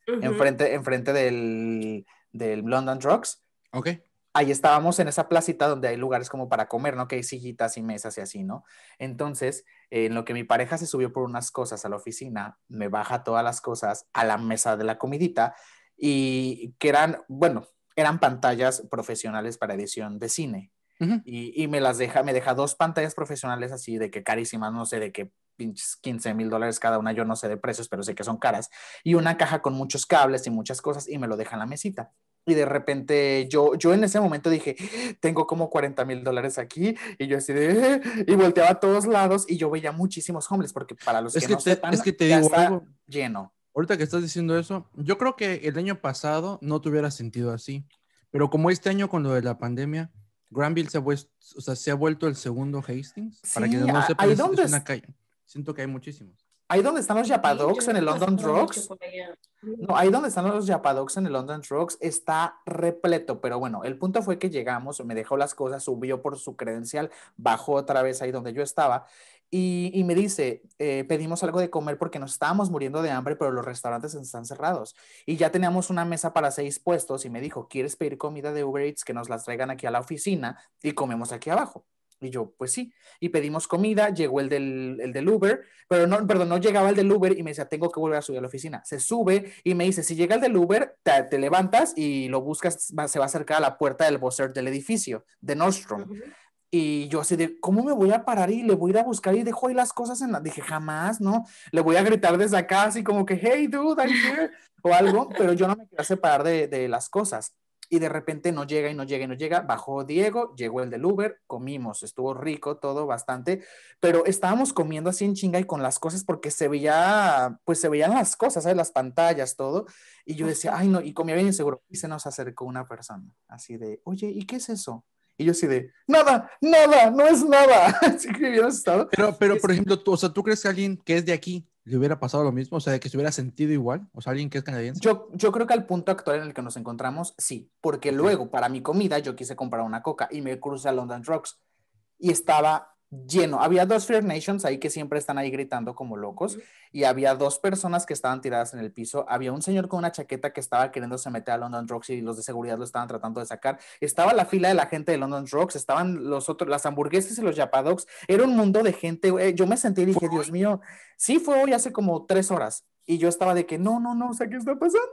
uh-huh. enfrente, enfrente del, del London Drugs. Ok. Ahí estábamos en esa placita donde hay lugares como para comer, ¿no? Que hay sillitas y mesas y así, ¿no? Entonces, eh, en lo que mi pareja se subió por unas cosas a la oficina, me baja todas las cosas a la mesa de la comidita y que eran, bueno, eran pantallas profesionales para edición de cine. Uh-huh. Y, y me las deja, me deja dos pantallas profesionales así de que carísimas, no sé de qué, quince mil dólares cada una, yo no sé de precios, pero sé que son caras. Y una caja con muchos cables y muchas cosas y me lo deja en la mesita. Y de repente yo, yo en ese momento dije, tengo como cuarenta mil dólares aquí. Y yo así de... Y volteaba a todos lados y yo veía muchísimos homeless. Porque para los es que, que no te, sepan, es que te ya digo está algo. Lleno. Ahorita que estás diciendo eso, yo creo que el año pasado no te hubiera sentido así. Pero como este año con lo de la pandemia, Granville se ha, vuest- o sea, se ha vuelto el segundo Hastings. Sí, para que no sepan, es, es una calle. Siento que hay muchísimos. Ahí donde están los Yapadocs en el London Drugs. No, ahí donde están los Yapadocs en el London Drugs está repleto. Pero bueno, el punto fue que llegamos, me dejó las cosas, subió por su credencial, bajó otra vez ahí donde yo estaba. Y, y me dice, eh, pedimos algo de comer porque nos estábamos muriendo de hambre, pero los restaurantes están cerrados. Y ya teníamos una mesa para seis puestos y me dijo, ¿quieres pedir comida de Uber Eats que nos las traigan aquí a la oficina y comemos aquí abajo? Y yo, pues sí, y pedimos comida, llegó el del, el del Uber, pero no, perdón, no llegaba el del Uber y me decía, tengo que volver a subir a la oficina. Se sube y me dice, si llega el del Uber, te, te levantas y lo buscas, va, se va a acercar a la puerta del vocer del edificio, de Nordstrom. Uh-huh. Y yo así de, ¿cómo me voy a parar y le voy a ir a buscar y dejo ahí las cosas en la...? Dije, jamás, ¿no? Le voy a gritar desde acá así como que, hey, dude, I'm here, o algo, pero yo no me quería separar de, de las cosas. Y de repente no llega y no llega y no llega. Bajó Diego, llegó el del Uber, comimos, estuvo rico todo, bastante, pero estábamos comiendo así en chinga y con las cosas porque se veía, pues se veían las cosas, ¿sabes? Las pantallas, todo. Y yo decía, ay, no, y comía bien inseguro. Y se nos acercó una persona así de, oye, ¿y qué es eso? Y yo así de, nada, nada, no es nada. Así que hubiera asustado. Pero, pero por ejemplo, tú, o sea, ¿tú crees que alguien que es de aquí le hubiera pasado lo mismo? O sea, que se hubiera sentido igual. O sea, alguien que es canadiense. Yo, yo creo que al punto actual en el que nos encontramos, sí. Porque luego, para mi comida, yo quise comprar una coca y me crucé a London Drugs. Y estaba lleno. Había dos Fair Nations ahí que siempre están ahí gritando como locos. Y había dos personas que estaban tiradas en el piso. Había un señor con una chaqueta que estaba queriéndose meter a London Drugs y los de seguridad lo estaban tratando de sacar. Estaba la fila de la gente de London Drugs. Estaban los otros, las hamburguesas y los yapadogs. Era un mundo de gente. Yo me senté y dije, Dios mío. Sí, fue hoy hace como tres horas. Y yo estaba de que, no, no, no, o sea, ¿qué está pasando?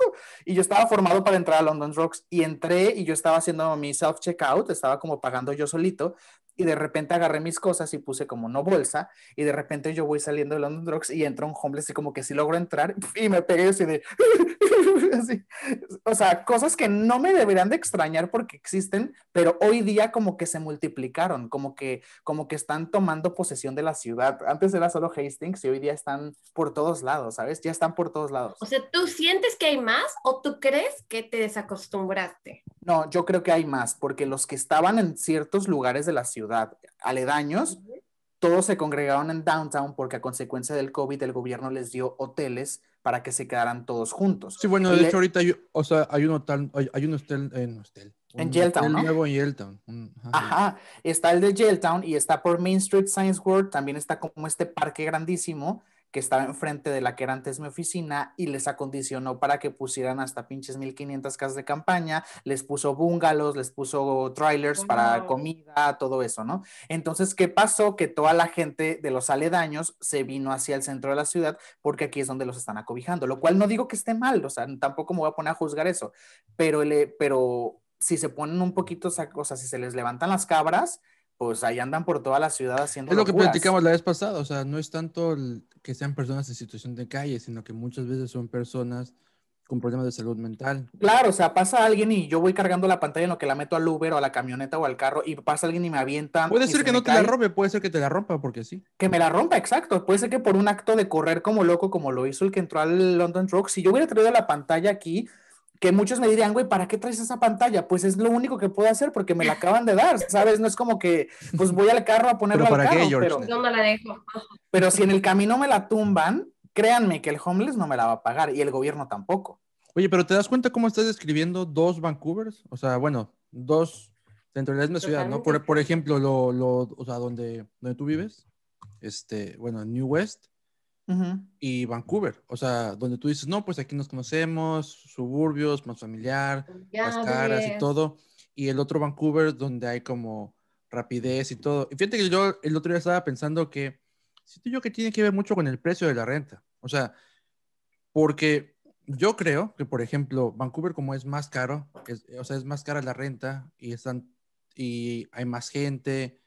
Y yo estaba formado para entrar a London Drugs. Y entré y yo estaba haciendo mi self-checkout. Estaba como pagando yo solito. Y de repente agarré mis cosas y puse como no bolsa. Y de repente yo voy saliendo de London Drugs y entra un homeless y como que sí logro entrar. Y me pegué así de... así. O sea, cosas que no me deberían de extrañar porque existen. Pero hoy día como que se multiplicaron. Como que, como que están tomando posesión de la ciudad. Antes era solo Hastings y hoy día están por todos lados, ¿sabes? Ya están por todos lados. O sea, ¿tú sientes que hay más o tú crees que te desacostumbraste? No, yo creo que hay más, porque los que estaban en ciertos lugares de la ciudad, aledaños, uh-huh, todos se congregaron en Downtown porque a consecuencia del COVID el gobierno les dio hoteles para que se quedaran todos juntos. Sí, bueno, de Le... hecho ahorita hay, o sea, hay un hotel, hay, hay un hotel en hostel. En Yaletown, ¿no? Nuevo en Yaletown. Ajá, Ajá. Está el de Yaletown y está por Main Street Science World, también está como este parque grandísimo que estaba enfrente de la que era antes mi oficina y les acondicionó para que pusieran hasta pinches mil quinientas casas de campaña, les puso bungalows, les puso trailers, oh, para no. comida, todo eso, ¿no? Entonces, ¿qué pasó? Que toda la gente de los aledaños se vino hacia el centro de la ciudad porque aquí es donde los están acobijando, lo cual no digo que esté mal, o sea, tampoco me voy a poner a juzgar eso, pero, le, pero si se ponen un poquito, o sea, si se les levantan las cabras, pues ahí andan por toda la ciudad haciendo Es lo locuras. Que platicamos la vez pasada, o sea, no es tanto el que sean personas en situación de calle, sino que muchas veces son personas con problemas de salud mental. Claro, o sea, pasa alguien y yo voy cargando la pantalla en lo que la meto al Uber o a la camioneta o al carro y pasa alguien y me avienta. Puede ser que no te la robe, puede ser que te la rompa, porque sí. Que me la rompa, exacto. Puede ser que por un acto de correr como loco, como lo hizo el que entró al London Drugs, si yo hubiera traído la pantalla aquí... que muchos me dirían, güey, ¿para qué traes esa pantalla? Pues es lo único que puedo hacer porque me la acaban de dar, ¿sabes? No es como que, pues voy al carro a ponerla al carro. Qué, pero, no me la dejo. Pero si en el camino me la tumban, créanme que el homeless no me la va a pagar y el gobierno tampoco. Oye, pero ¿te das cuenta cómo estás describiendo dos Vancouvers? O sea, bueno, dos dentro de la misma ciudad, ¿no? Por, por ejemplo, lo, lo, o sea, donde, donde tú vives, este, bueno, New West, uh-huh, y Vancouver, o sea, donde tú dices, no, pues aquí nos conocemos, suburbios, más familiar, ya, más caras bien. Y todo, y el otro Vancouver donde hay como rapidez y todo. Y fíjate que yo el otro día estaba pensando que, siento yo que tiene que ver mucho con el precio de la renta, o sea, porque yo creo que, por ejemplo, Vancouver como es más caro, es, o sea, es más cara la renta, y, están, y hay más gente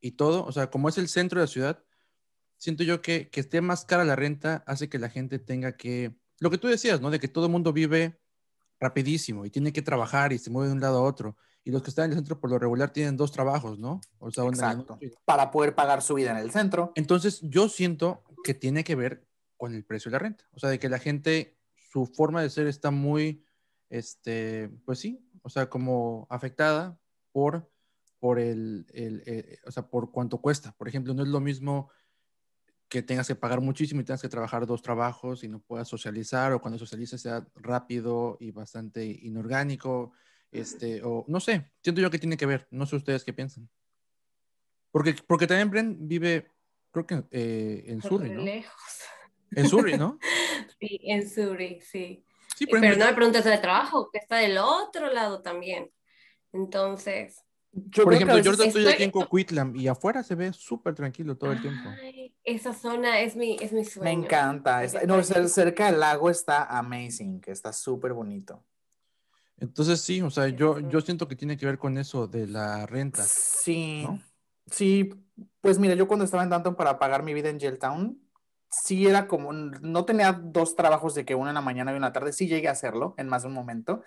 y todo, o sea, como es el centro de la ciudad, siento yo que, que esté más cara la renta hace que la gente tenga que... Lo que tú decías, ¿no? De que todo el mundo vive rapidísimo y tiene que trabajar y se mueve de un lado a otro. Y los que están en el centro por lo regular tienen dos trabajos, ¿no? O sea, exacto. Una... Para poder pagar su vida en el centro. Entonces, yo siento que tiene que ver con el precio de la renta. O sea, de que la gente, su forma de ser está muy, este, pues sí, o sea, como afectada por, por el, el, el... O sea, por cuánto cuesta. Por ejemplo, no es lo mismo... que tengas que pagar muchísimo y tengas que trabajar dos trabajos y no puedas socializar, o cuando socialices sea rápido y bastante inorgánico, este, o no sé, siento yo que tiene que ver, no sé ustedes qué piensan. Porque, porque también Bren vive, creo que eh, en Surrey, ¿no? Lejos. En Surrey, ¿no? Sí, en Surrey, sí. sí ejemplo, Pero no me preguntes de trabajo, que está del otro lado también. Entonces... Yo por ejemplo, yo estoy, estoy aquí en Coquitlam y afuera se ve súper tranquilo todo el tiempo. Ay, esa zona es mi, es mi sueño. Me encanta. Está, no, cerca del lago está amazing, que está súper bonito. Entonces sí, o sea, yo, yo siento que tiene que ver con eso de la renta. Sí. ¿No? Sí, pues mira, yo cuando estaba en Downtown para pagar mi vida en Yaletown, sí era como, no tenía dos trabajos de que uno en la mañana y uno en la tarde, sí llegué a hacerlo en más de un momento.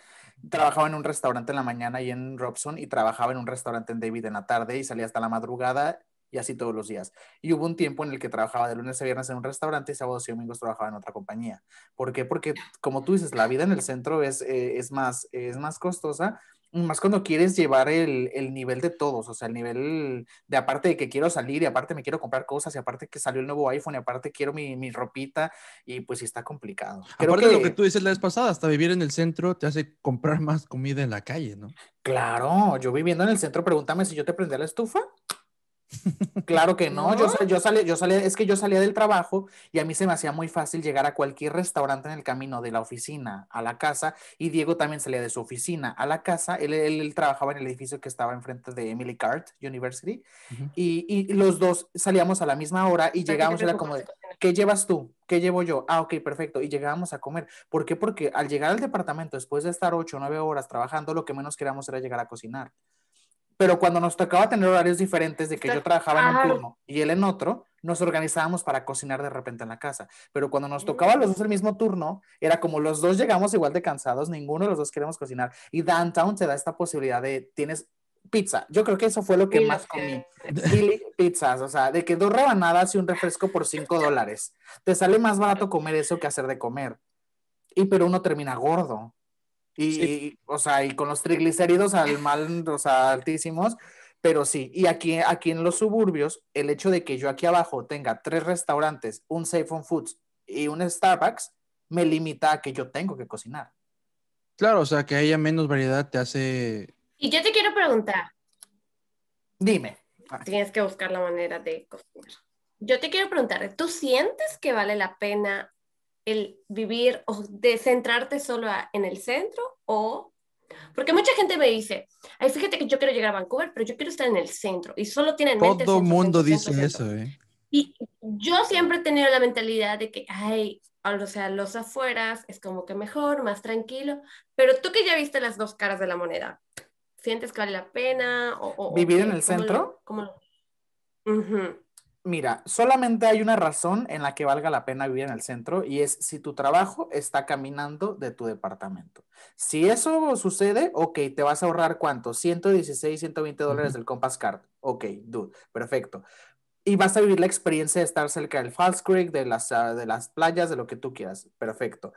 Trabajaba en un restaurante en la mañana y en Robson, y trabajaba en un restaurante en David en la tarde y salía hasta la madrugada y así todos los días. Y hubo un tiempo en el que trabajaba de lunes a viernes en un restaurante y sábados y domingos trabajaba en otra compañía. ¿Por qué? Porque como tú dices, la vida en el centro es, eh, es, más, es más costosa. Más cuando quieres llevar el, el nivel de todos, o sea, el nivel de aparte de que quiero salir y aparte me quiero comprar cosas y aparte que salió el nuevo iPhone y aparte quiero mi, mi ropita y pues sí está complicado. Creo aparte que, de lo que tú dices la vez pasada, hasta vivir en el centro te hace comprar más comida en la calle, ¿no? Claro, yo viviendo en el centro, pregúntame si yo te prendía la estufa. Claro que no, yo, yo salía, yo salía, es que yo salía del trabajo y a mí se me hacía muy fácil llegar a cualquier restaurante en el camino de la oficina a la casa, y Diego también salía de su oficina a la casa, él, él, él trabajaba en el edificio que estaba enfrente de Emily Cart University, uh-huh. y, y los dos salíamos a la misma hora y llegábamos y era como de, ¿qué llevas tú? ¿Qué llevo yo? Ah, ok, perfecto. Y llegábamos a comer. ¿Por qué? Porque al llegar al departamento, después de estar ocho o nueve horas trabajando, lo que menos queríamos era llegar a cocinar. Pero cuando nos tocaba tener horarios diferentes de que yo trabajaba en un turno y él en otro, nos organizábamos para cocinar de repente en la casa. Pero cuando nos tocaba los dos el mismo turno, era como los dos llegamos igual de cansados, ninguno de los dos queremos cocinar. Y Downtown te da esta posibilidad de, tienes pizza. Yo creo que eso fue lo que más comí. Billy pizzas, o sea, de que dos rebanadas y un refresco por cinco dólares. Te sale más barato comer eso que hacer de comer. Y pero uno termina gordo. Y, sí. y, o sea, y con los triglicéridos al mal, o sea, altísimos, pero sí, y aquí, aquí en los suburbios, el hecho de que yo aquí abajo tenga tres restaurantes, un Safe on Foods y un Starbucks, me limita a que yo tengo que cocinar. Claro, o sea, que haya menos variedad te hace... Y yo te quiero preguntar. Dime. Tienes que buscar la manera de cocinar. Yo te quiero preguntar, ¿tú sientes que vale la pena el vivir o de centrarte solo a, en el centro? O porque mucha gente me dice, ay, fíjate que yo quiero llegar a Vancouver, pero yo quiero estar en el centro, y solo tienen todo el mundo dice eso, eh. Y yo siempre he tenido la mentalidad de que, ay, o sea, los afueras es como que mejor, más tranquilo, pero tú que ya viste las dos caras de la moneda, ¿sientes que vale la pena? O, o, ¿vivir en el centro? ¿Cómo lo...? Uh-huh. Mira, solamente hay una razón en la que valga la pena vivir en el centro, y es si tu trabajo está caminando de tu departamento. Si eso sucede, ok, te vas a ahorrar ¿cuánto? ciento dieciséis, ciento veinte dólares del Compass Card. Ok, dude, perfecto. Y vas a vivir la experiencia de estar cerca del False Creek, de las, de las playas, de lo que tú quieras. Perfecto.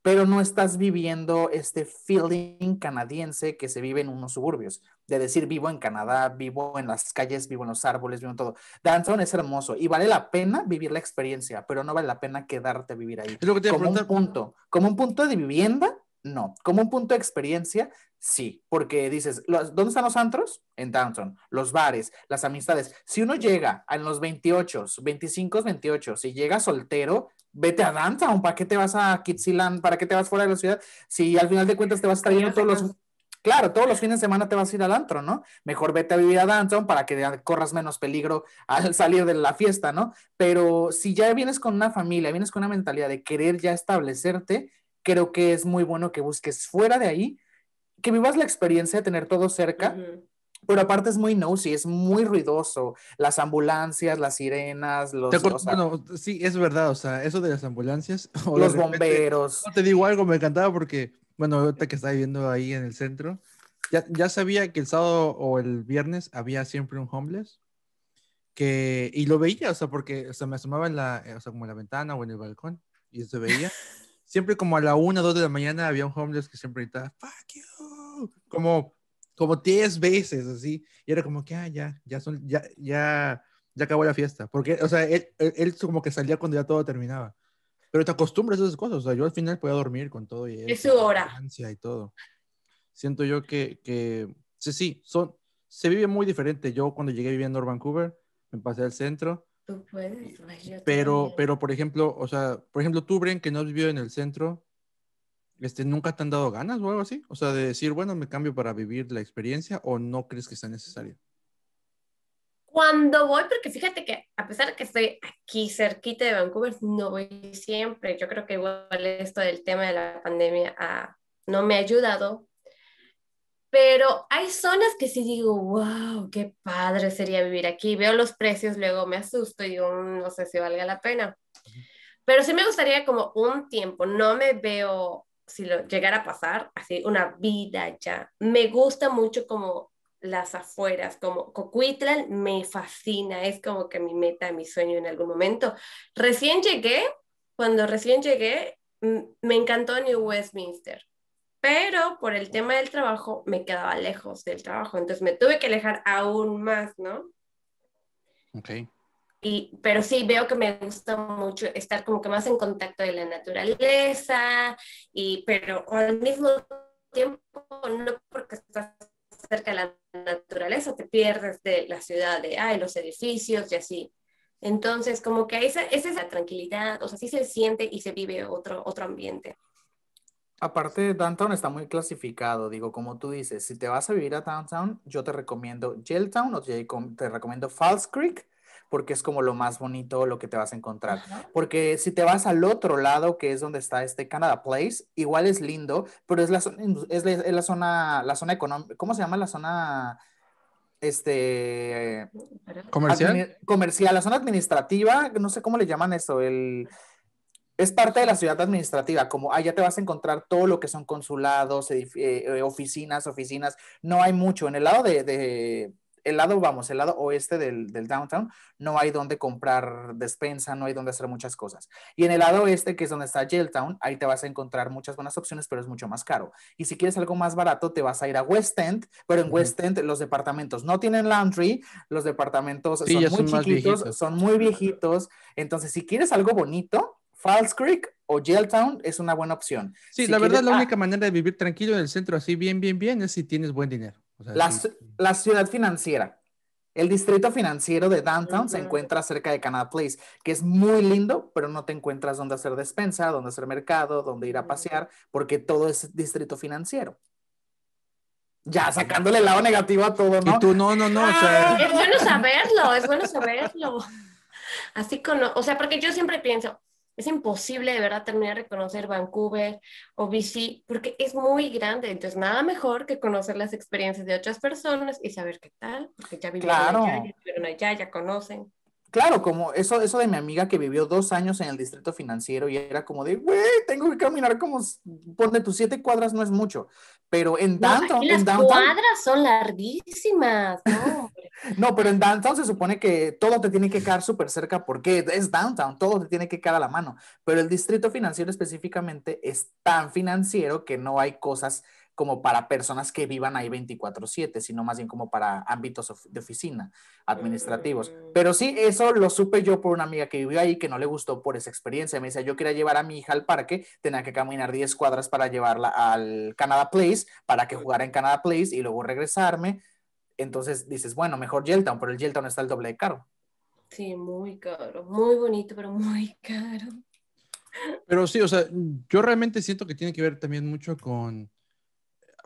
Pero no estás viviendo este feeling canadiense que se vive en unos suburbios, de decir vivo en Canadá, vivo en las calles, vivo en los árboles, vivo en todo. Downtown es hermoso y vale la pena vivir la experiencia, pero no vale la pena quedarte a vivir ahí. Es lo que te iba a preguntar. Como un punto, como un punto de vivienda, no. Como un punto de experiencia, sí. Porque dices, ¿dónde están los antros? En Downtown. Los bares, las amistades. Si uno llega a los veintiocho, veinticinco, veintiocho, si llega soltero, vete a Downtown. ¿Para qué te vas a Kitsilán? ¿Para qué te vas fuera de la ciudad? Si al final de cuentas te vas trayendo todos los... Claro, todos los fines de semana te vas a ir al antro, ¿no? Mejor vete a vivir a Downtown para que corras menos peligro al salir de la fiesta, ¿no? Pero si ya vienes con una familia, vienes con una mentalidad de querer ya establecerte, creo que es muy bueno que busques fuera de ahí, que vivas la experiencia de tener todo cerca, uh-huh. Pero aparte es muy noisy, es muy ruidoso. Las ambulancias, las sirenas, los... Te acuerdo, o sea, bueno, sí, es verdad, o sea, eso de las ambulancias... O los repente, bomberos. No te digo algo, me encantaba porque, bueno, ahorita que estaba viviendo ahí en el centro, ya, ya sabía que el sábado o el viernes había siempre un homeless, que, y lo veía, o sea, porque o sea, me asomaba en la, o sea, como en la ventana o en el balcón, y se veía. Siempre como a la una, dos de la mañana había un homeless que siempre gritaba, fuck you, como... como diez veces, así, y era como que, ah, ya, ya son, ya, ya, ya acabó la fiesta, porque, o sea, él, él, él como que salía cuando ya todo terminaba, pero te acostumbras a esas cosas, o sea, yo al final podía dormir con todo, y él, es su hora, y todo, siento yo que, que, sí, sí, son, se vive muy diferente. Yo cuando llegué viviendo en Vancouver, me pasé al centro, tú puedes, yo pero, pero, por ejemplo, o sea, por ejemplo, tú, Bren, que no has vivido en el centro, Este, ¿nunca te han dado ganas o algo así? O sea, de decir, bueno, me cambio para vivir la experiencia, ¿o no crees que sea necesario? Cuando voy, porque fíjate que a pesar de que estoy aquí cerquita de Vancouver, no voy siempre. Yo creo que igual esto del tema de la pandemia ah, no me ha ayudado. Pero hay zonas que sí digo, wow, qué padre sería vivir aquí. Veo los precios, luego me asusto y digo, no sé si valga la pena. Pero sí me gustaría como un tiempo. No me veo, si lo llegara a pasar, así una vida ya. Me gusta mucho como las afueras, como Coquitlam me fascina. Es como que mi meta, mi sueño en algún momento. Recién llegué, cuando recién llegué, me encantó New Westminster. Pero por el tema del trabajo me quedaba lejos del trabajo, entonces me tuve que alejar aún más, ¿no? Ok. Y, pero sí, veo que me gusta mucho estar como que más en contacto de la naturaleza, y, pero al mismo tiempo, no porque estás cerca de la naturaleza, te pierdes de la ciudad, de ay, los edificios y así. Entonces, como que esa, esa es la tranquilidad, o sea, sí se siente y se vive otro, otro ambiente. Aparte, Downtown está muy clasificado, digo, como tú dices, si te vas a vivir a Downtown, yo te recomiendo Yaletown o te, te recomiendo False Creek, porque es como lo más bonito, lo que te vas a encontrar. Ajá. Porque si te vas al otro lado, que es donde está este Canada Place, igual es lindo, pero es la, es la, es la zona, la zona económica, ¿cómo se llama la zona? Este... ¿Comercial? Comercial, la zona administrativa, no sé cómo le llaman eso, el... Es parte de la ciudad administrativa, como allá te vas a encontrar todo lo que son consulados, eh, oficinas, oficinas, no hay mucho. En el lado de, de el lado, vamos, el lado oeste del, del downtown, no hay donde comprar despensa, no hay donde hacer muchas cosas. Y en el lado oeste, que es donde está Yaletown, ahí te vas a encontrar muchas buenas opciones, pero es mucho más caro. Y si quieres algo más barato, te vas a ir a West End, pero en uh-huh. West End los departamentos no tienen laundry, los departamentos sí, son muy son chiquitos, son muy viejitos. Entonces, si quieres algo bonito, False Creek o Yaletown es una buena opción. Sí, si la verdad quieres, la única ah, manera de vivir tranquilo en el centro así bien, bien, bien es si tienes buen dinero. O sea, la, sí. la ciudad financiera. El distrito financiero de Downtown uh-huh. se encuentra cerca de Canada Place, que es muy lindo, pero no te encuentras dónde hacer despensa, dónde hacer mercado, dónde ir a pasear, porque todo es distrito financiero. Ya, sacándole el lado negativo a todo, ¿no? Y tú, no, no, no. Ah, o sea... Es bueno saberlo, es bueno saberlo. Así con, o sea, porque yo siempre pienso, es imposible de verdad terminar de conocer Vancouver o B C porque es muy grande. Entonces, nada mejor que conocer las experiencias de otras personas y saber qué tal, porque ya vivieron claro. allá, ya vivieron allá, ya conocen. Claro, como eso, eso de mi amiga que vivió dos años en el distrito financiero y era como de, güey, tengo que caminar como, ponle tus siete cuadras, no es mucho. Pero en Downtown... No, las en downtown, cuadras son larguísimas, ¿no? No, pero en Downtown se supone que todo te tiene que quedar súper cerca porque es Downtown, todo te tiene que quedar a la mano. Pero el distrito financiero específicamente es tan financiero que no hay cosas como para personas que vivan ahí veinticuatro siete, sino más bien como para ámbitos of- de oficina, administrativos. Pero sí, eso lo supe yo por una amiga que vivió ahí, que no le gustó por esa experiencia. Me decía, yo quería llevar a mi hija al parque, tenía que caminar diez cuadras para llevarla al Canada Place, para que jugara en Canada Place y luego regresarme. Entonces dices, bueno, mejor Yaletown, pero el Yaletown está el doble de caro. Sí, muy caro, muy bonito, pero muy caro. Pero sí, o sea, yo realmente siento que tiene que ver también mucho con...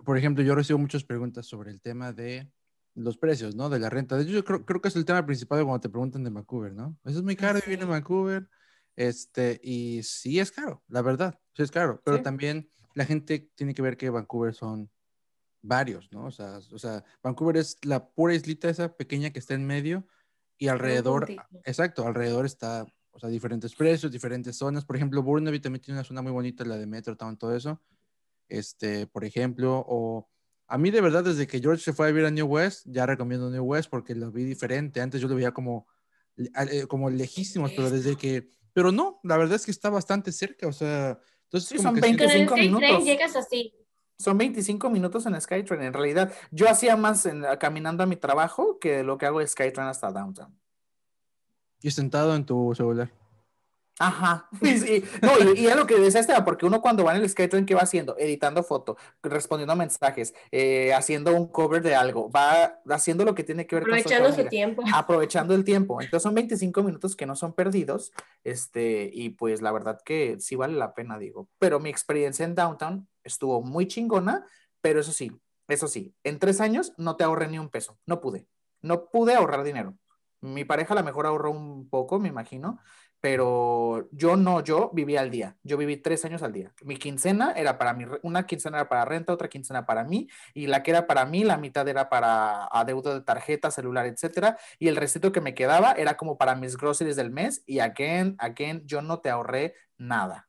Por ejemplo, yo recibo muchas preguntas sobre el tema de los precios, ¿no? De la renta. De hecho, yo creo, creo que es el tema principal cuando te preguntan de Vancouver, ¿no? Eso es muy caro sí. vivir en Vancouver. Este, y sí es caro, la verdad. Sí es caro. Pero sí. también la gente tiene que ver que Vancouver son varios, ¿no? O sea, o sea, Vancouver es la pura islita esa pequeña que está en medio y alrededor, exacto, alrededor está, o sea, diferentes precios, diferentes zonas. Por ejemplo, Burnaby también tiene una zona muy bonita, la de Metrotown, todo eso. Este, por ejemplo, o a mí de verdad desde que George se fue a vivir a New West, ya recomiendo New West porque lo vi diferente. Antes yo lo veía como, como lejísimos, pero desde que, pero no, la verdad es que está bastante cerca, o sea, entonces sí, son veinticinco sí, minutos. Llegas así. Son veinticinco minutos en Skytrain, en realidad. Yo hacía más en, caminando a mi trabajo que lo que hago de Skytrain hasta Downtown. Y sentado en tu celular. Ajá, sí. No, y, y es lo que decía Esteban, porque uno cuando va en el Skytrain, ¿qué va haciendo? Editando foto, respondiendo a mensajes, eh, haciendo un cover de algo, va haciendo lo que tiene que ver con aprovechando su tiempo, aprovechando el tiempo. Entonces son veinticinco minutos que no son perdidos, este, y pues la verdad que sí vale la pena, digo, pero mi experiencia en Downtown estuvo muy chingona, pero eso sí, eso sí, en tres años no te ahorré ni un peso, no pude, no pude ahorrar dinero. Mi pareja a lo mejor ahorró un poco, me imagino, Pero yo no, yo vivía al día. Yo viví tres años al día. Mi quincena era para mí, una quincena era para renta, otra quincena para mí, y la que era para mí, la mitad era para adeudo de tarjeta, celular, etcétera. Y el restito que me quedaba era como para mis groceries del mes, y again, again, yo no te ahorré nada.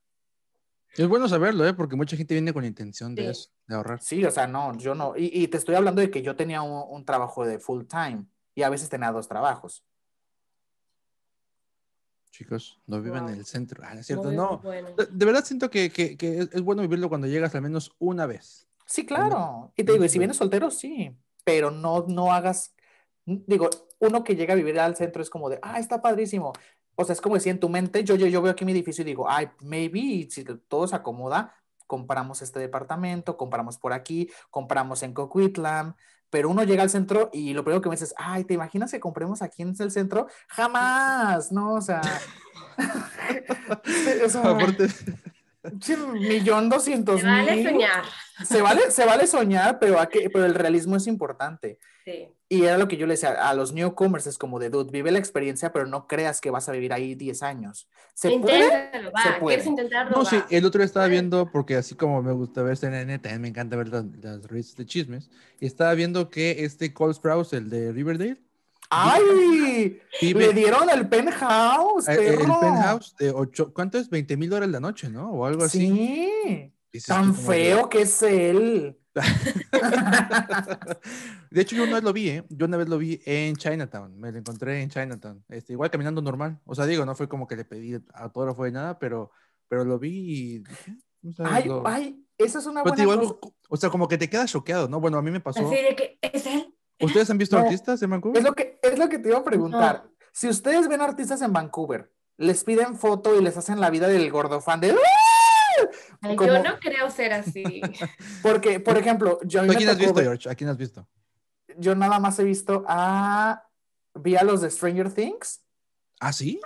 Es bueno saberlo, ¿eh? Porque mucha gente viene con la intención de sí. eso, de ahorrar. Sí, o sea, no, yo no. Y, y te estoy hablando de que yo tenía un, un trabajo de full time, y a veces tenía dos trabajos. Chicos, no vivan wow. en el centro. Ah, es cierto, muy no. Bueno. De, de verdad siento que, que, que es, es bueno vivirlo cuando llegas al menos una vez. Sí, claro. Y te digo, y si vienes soltero, sí. Pero no, no hagas... Digo, uno que llega a vivir al centro es como de, ah, está padrísimo. O sea, es como decir, en tu mente, yo, yo, yo veo aquí mi edificio y digo, ay, maybe, si todo se acomoda, compramos este departamento, compramos por aquí, compramos en Coquitlam. Pero uno llega al centro y lo primero que me dices, ay, ¿te imaginas que compremos aquí en el centro? ¡Jamás! No, o sea... o sea aparte... Millón doscientos mil. Se vale soñar. Se vale, se vale soñar, pero, aquí, pero el realismo es importante. Sí. Y era lo que yo le decía a los newcomers, es como de, dude, vive la experiencia, pero no creas que vas a vivir ahí diez años. ¿Se Inténtalo, puede? Va, se puede. Intentarlo, no, va. Sí, el otro día estaba viendo, porque así como me gusta ver C N N, también me encanta ver las, las redes de chismes, y estaba viendo que este Cole Sprouse, el de Riverdale, ¡ay! Vive. Le dieron el penthouse, perro. El, el penthouse de ocho, ¿cuánto es? veinte mil dólares la noche, ¿no? O algo así. Sí. Dices, tan feo que es él. De hecho, yo una vez lo vi, ¿eh? Yo una vez lo vi en Chinatown. Me lo encontré en Chinatown. Este, igual caminando normal. O sea, digo, no fue como que le pedí autógrafo de nada, pero, pero lo vi y dije, no sabes, ay, lo... ay, eso es una pero buena digo, cosa. O sea, como que te quedas choqueado, ¿no? Bueno, a mí me pasó. Así de que, ¿es él? ¿Ustedes han visto no. artistas en Vancouver? Es lo que, es lo que te iba a preguntar. No. Si ustedes ven artistas en Vancouver, les piden foto y les hacen la vida del gordofán de... Ay, como... Yo no creo ser así. Porque, por ejemplo... Yo ¿A quién has visto, ver... George? ¿A quién has visto? Yo nada más he visto a... Vi a los de Stranger Things. ¿Ah, sí?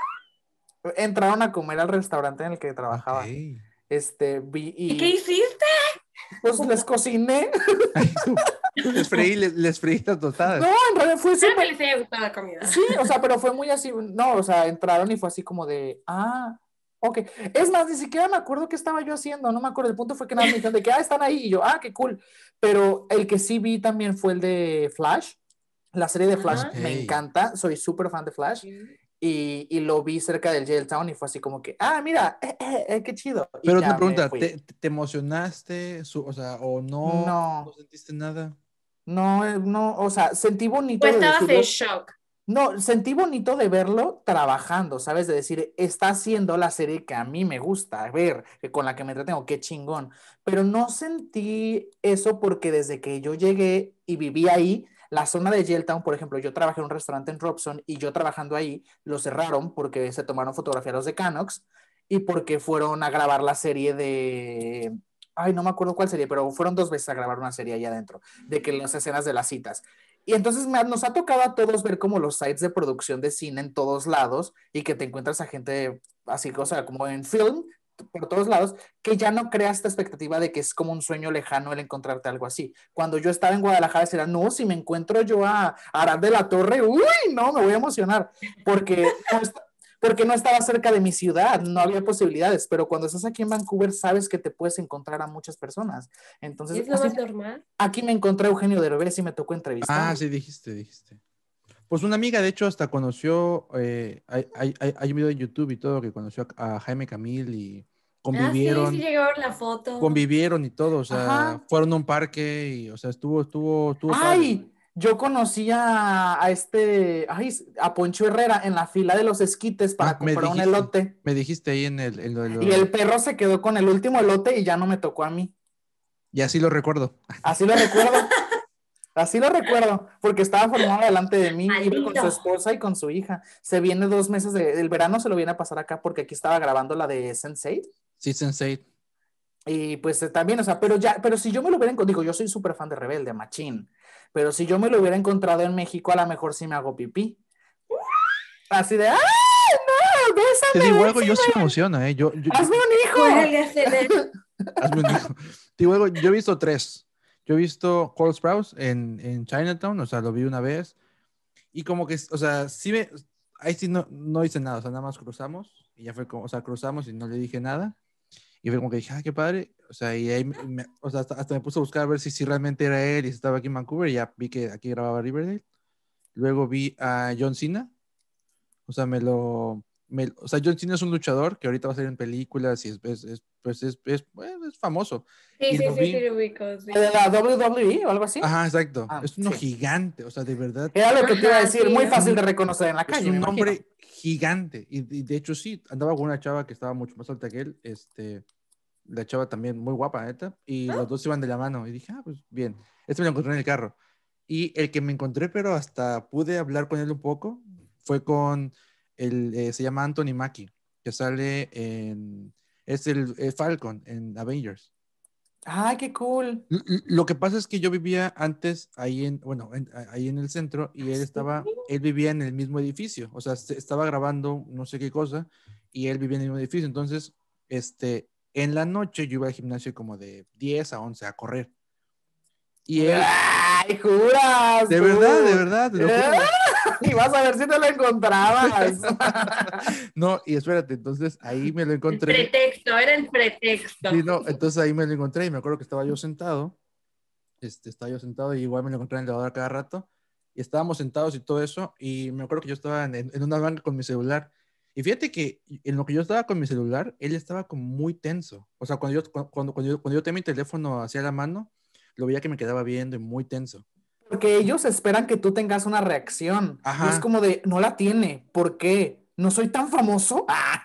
Entraron a comer al restaurante en el que trabajaba. Okay. Este, vi y... ¿Y qué hiciste? Pues les cociné. Ay, su... Les freí, les, les freí las tostadas. No, en realidad fue súper... Creo que les haya gustado la comida. Sí, o sea, pero fue muy así. No, o sea, entraron y fue así como de... Ah, ok. Es más, ni siquiera me acuerdo qué estaba yo haciendo. No me acuerdo. El punto fue que nada, me dijeron de que, ah, están ahí. Y yo, ah, qué cool. Pero el que sí vi también fue el de Flash. La serie de Flash. Uh-huh. Me hey. encanta. Soy súper fan de Flash. Uh-huh. Y, y lo vi cerca del Yaletown y fue así como que, ah, mira, eh, eh, eh, qué chido. Y pero te pregunta, ¿te, te emocionaste? Su, o sea, ¿o no? No. ¿No sentiste nada? No, no, o sea, sentí bonito. Pues estabas en shock. No, sentí bonito de verlo trabajando, ¿sabes? De decir, está haciendo la serie que a mí me gusta ver, que con la que me entretengo, qué chingón. Pero no sentí eso porque desde que yo llegué y viví ahí, la zona de Yaletown, por ejemplo, yo trabajé en un restaurante en Robson y yo trabajando ahí, lo cerraron porque se tomaron fotografías los de Canucks y porque fueron a grabar la serie de... Ay, no me acuerdo cuál sería, pero fueron dos veces a grabar una serie allá adentro, de que las escenas de las citas. Y entonces me, nos ha tocado a todos ver como los sites de producción de cine en todos lados y que te encuentras a gente así, o sea, como en film, por todos lados, que ya no crea esta expectativa de que es como un sueño lejano el encontrarte algo así. Cuando yo estaba en Guadalajara, era, no, si me encuentro yo a Arad de la Torre, uy, no, me voy a emocionar, porque... porque no estaba cerca de mi ciudad, no había posibilidades, pero cuando estás aquí en Vancouver sabes que te puedes encontrar a muchas personas. Entonces, ¿es lo así, más normal? Aquí me encontré a Eugenio Derbez y me tocó entrevistar. Ah, sí, dijiste, dijiste. Pues una amiga, de hecho, hasta conoció, eh, hay, hay, hay, hay un video en YouTube y todo, que conoció a, a Jaime Camil y convivieron. Ah, sí, sí llegó la foto. Convivieron y todo, o sea, ajá, fueron a un parque y, o sea, estuvo, estuvo, estuvo. ¡Ay! Padre. Yo conocí a, a este, ay, a Poncho Herrera en la fila de los esquites para ah, comprar dijiste, un elote. Me dijiste ahí en el, en lo, en lo... Y el perro se quedó con el último elote y ya no me tocó a mí. Y así lo recuerdo. Así lo recuerdo. Así lo recuerdo. Porque estaba formado delante de mí, iba con su esposa y con su hija. Se viene dos meses, de, el verano se lo viene a pasar acá porque aquí estaba grabando la de Sense eight. Sí, Sense eight. Y pues también, o sea, pero ya, pero si yo me lo hubiera encontrado, digo, yo soy súper fan de Rebelde, machín, pero si yo me lo hubiera encontrado en México, a lo mejor sí me hago pipí. Así de, ¡ay, no! ¡Bésame! Te digo algo, yo sí me emociono, ¿eh? Yo, yo, ¡hazme un hijo! Hazme un hijo. Te digo algo, yo he visto tres. Yo he visto Cole Sprouse en, en Chinatown, o sea, lo vi una vez, y como que, o sea, sí me, ahí sí no, no hice nada, o sea, nada más cruzamos, Y ya fue como, o sea, cruzamos y no le dije nada. Y fue como que dije, ah, qué padre. O sea, y ahí, me, o sea, hasta, hasta me puse a buscar a ver si, si realmente era él y estaba aquí en Vancouver. Y ya vi que aquí grababa Riverdale. Luego vi a John Cena. O sea, me lo... Me, o sea, John Cena es un luchador que ahorita va a salir en películas y es, es, es, pues es, es, es famoso. Sí, y sí, sí, sí, lo ubico. Sí. ¿De la doble u doble u E o algo así? Ajá, exacto. Ah, es uno sí. gigante, o sea, de verdad. Era lo que te iba a decir, muy fácil de reconocer en la calle. Es un hombre gigante. Y, y de hecho, sí, andaba con una chava que estaba mucho más alta que él. Este, la chava también muy guapa, neta. Y ¿Ah? los dos iban de la mano. Y dije, ah, pues bien. Este me lo encontré en el carro. Y el que me encontré, pero hasta pude hablar con él un poco, fue con... El, eh, se llama Anthony Mackie, que sale en... Es el, el Falcon en Avengers. ¡Ay, qué cool! L- lo que pasa es que yo vivía antes ahí en... Bueno, en, ahí en el centro y él estaba... Él vivía en el mismo edificio. O sea, se, estaba grabando no sé qué cosa y él vivía en el mismo edificio. Entonces, este... En la noche yo iba al gimnasio como de diez a once a correr. Y él... ¡Ay, juras! De verdad, de verdad, te lo juro. Y vas a ver si te lo encontrabas. No, y espérate, entonces ahí me lo encontré. El pretexto, era el pretexto. Sí, no, entonces ahí me lo encontré y me acuerdo que estaba yo sentado. Este, estaba yo sentado y igual me lo encontré en el elevador cada rato. Y estábamos sentados y todo eso. Y me acuerdo que yo estaba en, en una banca con mi celular. Y fíjate que en lo que yo estaba con mi celular, él estaba como muy tenso. O sea, cuando yo, cuando, cuando yo, cuando yo tenía mi teléfono hacia la mano, lo veía que me quedaba viendo y muy tenso. Porque ellos esperan que tú tengas una reacción. Ajá. Es como de, no la tiene. ¿Por qué? ¿No soy tan famoso? ¡Ah!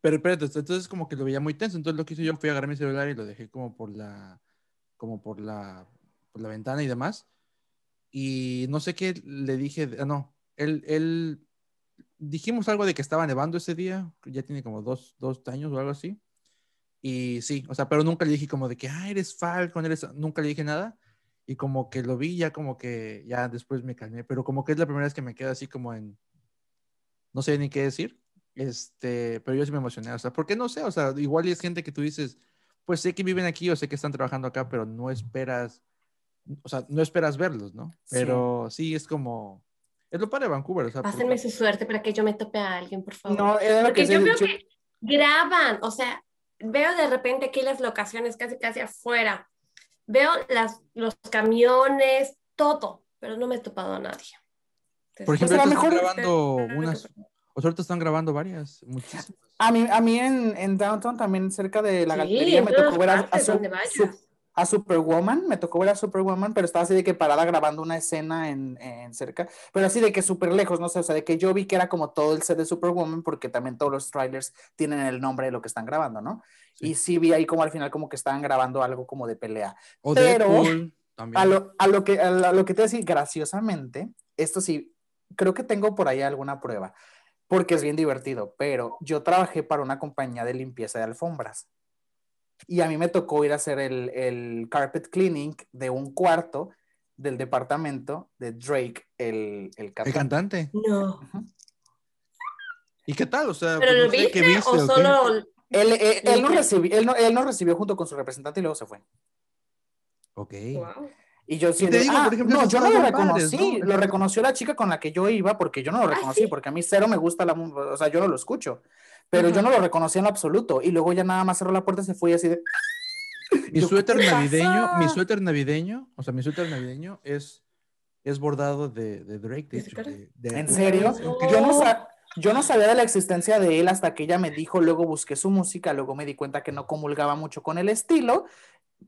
Pero espérate, entonces como que lo veía muy tenso. Entonces lo que hice yo fue agarrar mi celular y lo dejé como por la, como por la, por la ventana y demás. Y no sé qué le dije. Ah, no. Él, él, dijimos algo de que estaba nevando ese día. Ya tiene como dos, dos años o algo así. Y sí, o sea, pero nunca le dije como de que, ah, eres Falcon, eres... Nunca le dije nada. Y como que lo vi, ya como que, ya después me calmé, pero como que es la primera vez que me quedo así como en, no sé ni qué decir, este, pero yo sí me emocioné, o sea, porque no sé, o sea, igual es gente que tú dices, pues sé que viven aquí o sé que están trabajando acá, pero no esperas, o sea, no esperas verlos, ¿no? Pero sí, sí es como, es lo padre de Vancouver, o sea. Pásenme su suerte para que yo me tope a alguien, por favor. No, era lo porque que yo creo que graban, o sea, veo de repente aquí las locaciones casi casi afuera. Veo las, los camiones, todo, pero no me he topado a nadie. Entonces, por ejemplo, ahorita están grabando unas, o sea, ahorita están grabando varias, muchísimas. A mí, a mí en, en Downtown, también cerca de la sí, galería, me tocó ver a, a, su, su, a Superwoman, me tocó ver a Superwoman, pero estaba así de que parada grabando una escena en, en cerca, pero así de que súper lejos, no sé, o sea, de que yo vi que era como todo el set de Superwoman, porque también todos los trailers tienen el nombre de lo que están grabando, ¿no? Sí. Y sí vi ahí como al final como que estaban grabando algo como de pelea. Oh, pero Deadpool, a, lo, a, lo que, a, lo, a lo que te decía, graciosamente, esto sí, creo que tengo por ahí alguna prueba, porque es bien divertido, pero yo trabajé para una compañía de limpieza de alfombras. Y a mí me tocó ir a hacer el, el carpet cleaning de un cuarto del departamento de Drake, el, el cantante. ¿El cantante? No. Uh-huh. ¿Y qué tal? O sea, ¿pero lo viste, que viste o solo...? Él, él, él, no recibió, él, no, él no recibió junto con su representante y luego se fue. Ok. Wow. Y yo siento, digo, ah, por ejemplo, no, yo no lo reconocí, padres, ¿no? Lo reconoció la chica con la que yo iba porque yo no lo reconocí, ah, ¿sí? Porque a mí cero me gusta la música, o sea, yo no lo escucho, pero uh-huh. Yo no lo reconocí en lo absoluto y luego ya nada más cerró la puerta y se fue y así de... Mi yo, suéter navideño, pasa? mi suéter navideño, o sea, mi suéter navideño es, es bordado de, de Drake, de hecho. De, de, ¿En serio? Oh. Yo no sabía. Yo no sabía de la existencia de él hasta que ella me dijo, luego busqué su música, luego me di cuenta que no comulgaba mucho con el estilo,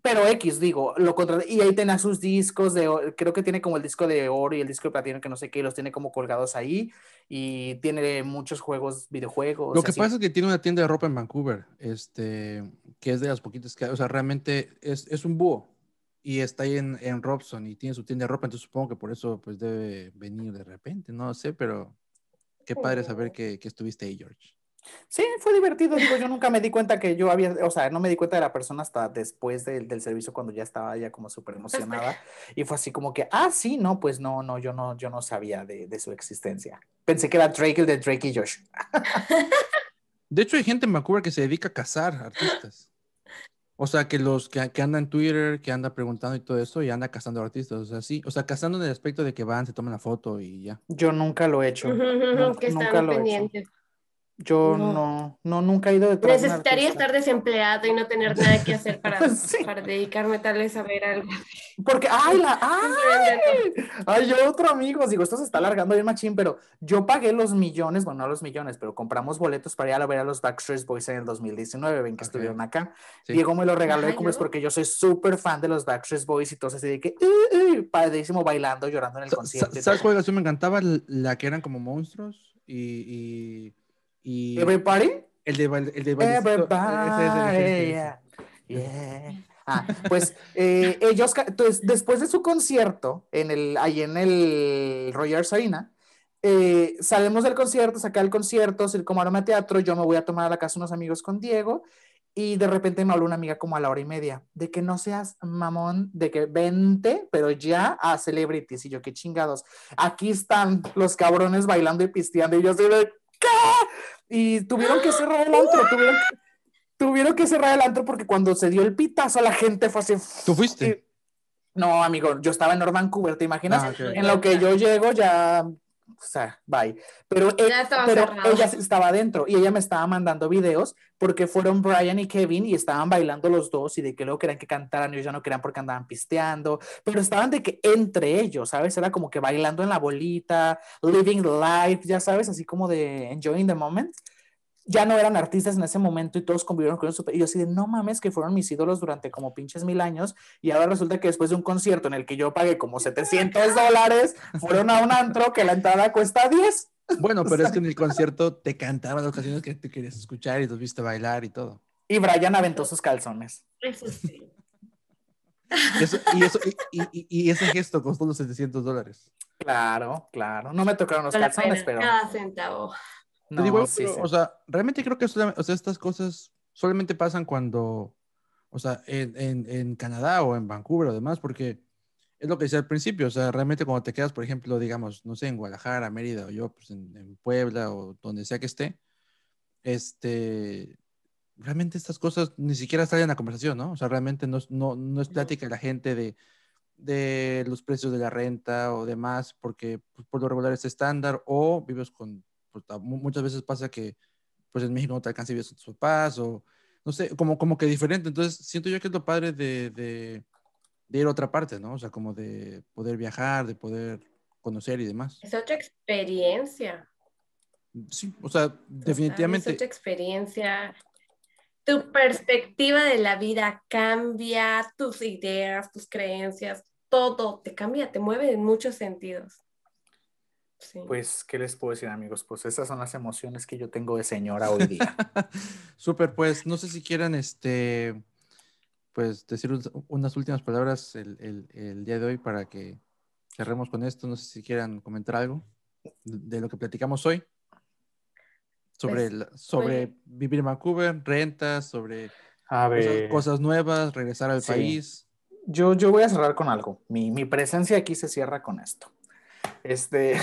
pero X, digo, lo contraté, y ahí tenía sus discos, de, creo que tiene como el disco de oro y el disco de platino, que no sé qué, los tiene como colgados ahí, y tiene muchos juegos, videojuegos. Lo que así. Pasa es que tiene una tienda de ropa en Vancouver, este, que es de las poquitas que, o sea, realmente es, es un búho, y está ahí en, en Robson, y tiene su tienda de ropa, entonces supongo que por eso pues debe venir de repente, no sé, pero... Qué padre saber que, que estuviste ahí, George. Sí, fue divertido. Digo, yo nunca me di cuenta que yo había, o sea, no me di cuenta de la persona hasta después de, del servicio cuando ya estaba ya como súper emocionada. Y fue así como que, ah, sí, no, pues no, no, yo no, yo no sabía de, de su existencia. Pensé que era Drake, el de Drake y Josh. De hecho, hay gente en Vancouver que se dedica a cazar artistas. O sea, que los que, que andan en Twitter, que anda preguntando y todo eso, y anda cazando artistas, o sea, sí. O sea, cazando en el aspecto de que van, se toman la foto y ya. Yo nunca lo he hecho. Uh-huh, uh-huh, nunca, que están nunca lo pendientes. He hecho. Yo no, no, no nunca he ido detrás. Necesitaría de estar desempleado y no tener nada que hacer para, sí. para dedicarme tal vez a ver algo. Porque, ay, la, ay, ay, yo otro amigo, digo, esto se está alargando bien machín, pero yo pagué los millones, bueno, no los millones, pero compramos boletos para ir a ver a los Backstreet Boys en el dos mil diecinueve, ven que okay. estuvieron acá. Sí. Diego me lo regaló de cumpleaños porque yo soy súper fan de los Backstreet Boys y todos así de que, uh, uh, padrísimo, bailando, llorando en el concierto. ¿Sabes cuál canción me encantaba? La que eran como monstruos y... y... Y Everybody, el de el de Everybody, yeah, yeah. Ah, pues eh, ellos entonces, después de su concierto en el ahí en el Rogers Arena, eh, salimos del concierto, saca el concierto, Circo Maroma Teatro, yo me voy a tomar a la casa unos amigos con Diego y de repente me habló una amiga como a la hora y media de que no seas mamón, de que vente, pero ya a Celebrities y yo qué chingados, aquí están los cabrones bailando y pisteando y yo soy de ¿qué? Y tuvieron que cerrar el antro, tuvieron que, tuvieron que cerrar el antro porque cuando se dio el pitazo la gente fue así. ¿Tú fuiste? Y, no, amigo, yo estaba en North Vancouver, ¿te imaginas? Ah, okay. En lo que yo llego ya, o sea, bye. Pero, él, pero ella estaba adentro y ella me estaba mandando videos porque fueron Brian y Kevin y estaban bailando los dos y de que luego querían que cantaran y ellos ya no querían porque andaban pisteando, pero estaban de que entre ellos, ¿sabes? Era como que bailando en la bolita, living life, ya sabes, así como de enjoying the moment. Ya no eran artistas en ese momento y todos convivieron con ellos. Y yo así de, no mames, que fueron mis ídolos durante como pinches mil años. Y ahora resulta que después de un concierto en el que yo pagué como setecientos dólares, fueron a un antro que la entrada cuesta diez. Bueno, pero es que en el concierto te cantaban las canciones que tú querías escuchar y los viste bailar y todo. Y Brian aventó sus calzones. Eso sí. Eso, y, eso, y, y, y ese gesto costó los setecientos dólares. Claro, claro. No me tocaron los calzones, pero... Cada centavo. No, digo, sí, pero, sí. O sea, realmente creo que o sea, estas cosas solamente pasan cuando, o sea, en, en, en Canadá o en Vancouver o demás, porque es lo que decía al principio, o sea, realmente cuando te quedas, por ejemplo, digamos, no sé, en Guadalajara, Mérida o yo, pues en, en Puebla o donde sea que esté, este, realmente estas cosas ni siquiera salen a la conversación, ¿no? O sea, realmente no, no, no es plática de la gente de, de los precios de la renta o demás, porque pues, por lo regular es estándar o vives con... Muchas veces pasa que pues en México no te alcanza a vivir con tus papás o no sé, como, como que diferente. Entonces siento yo que es lo padre de, de, de ir a otra parte, ¿no? O sea, como de poder viajar, de poder conocer y demás. Es otra experiencia. Sí, o sea, definitivamente. Es otra experiencia. Tu perspectiva de la vida cambia, tus ideas, tus creencias, todo te cambia, te mueve en muchos sentidos. Sí. Pues, ¿qué les puedo decir, amigos? Pues esas son las emociones que yo tengo de señora hoy día. Súper, pues, no sé si quieran, este, pues, decir un, unas últimas palabras el, el, el día de hoy para que cerremos con esto. No sé si quieran comentar algo de, de lo que platicamos hoy. Sobre, pues, la, sobre pues, vivir en Vancouver, rentas, sobre a ver. Cosas, cosas nuevas, regresar al sí. país. Yo, yo voy a cerrar con algo. Mi, mi presencia aquí se cierra con esto. Este,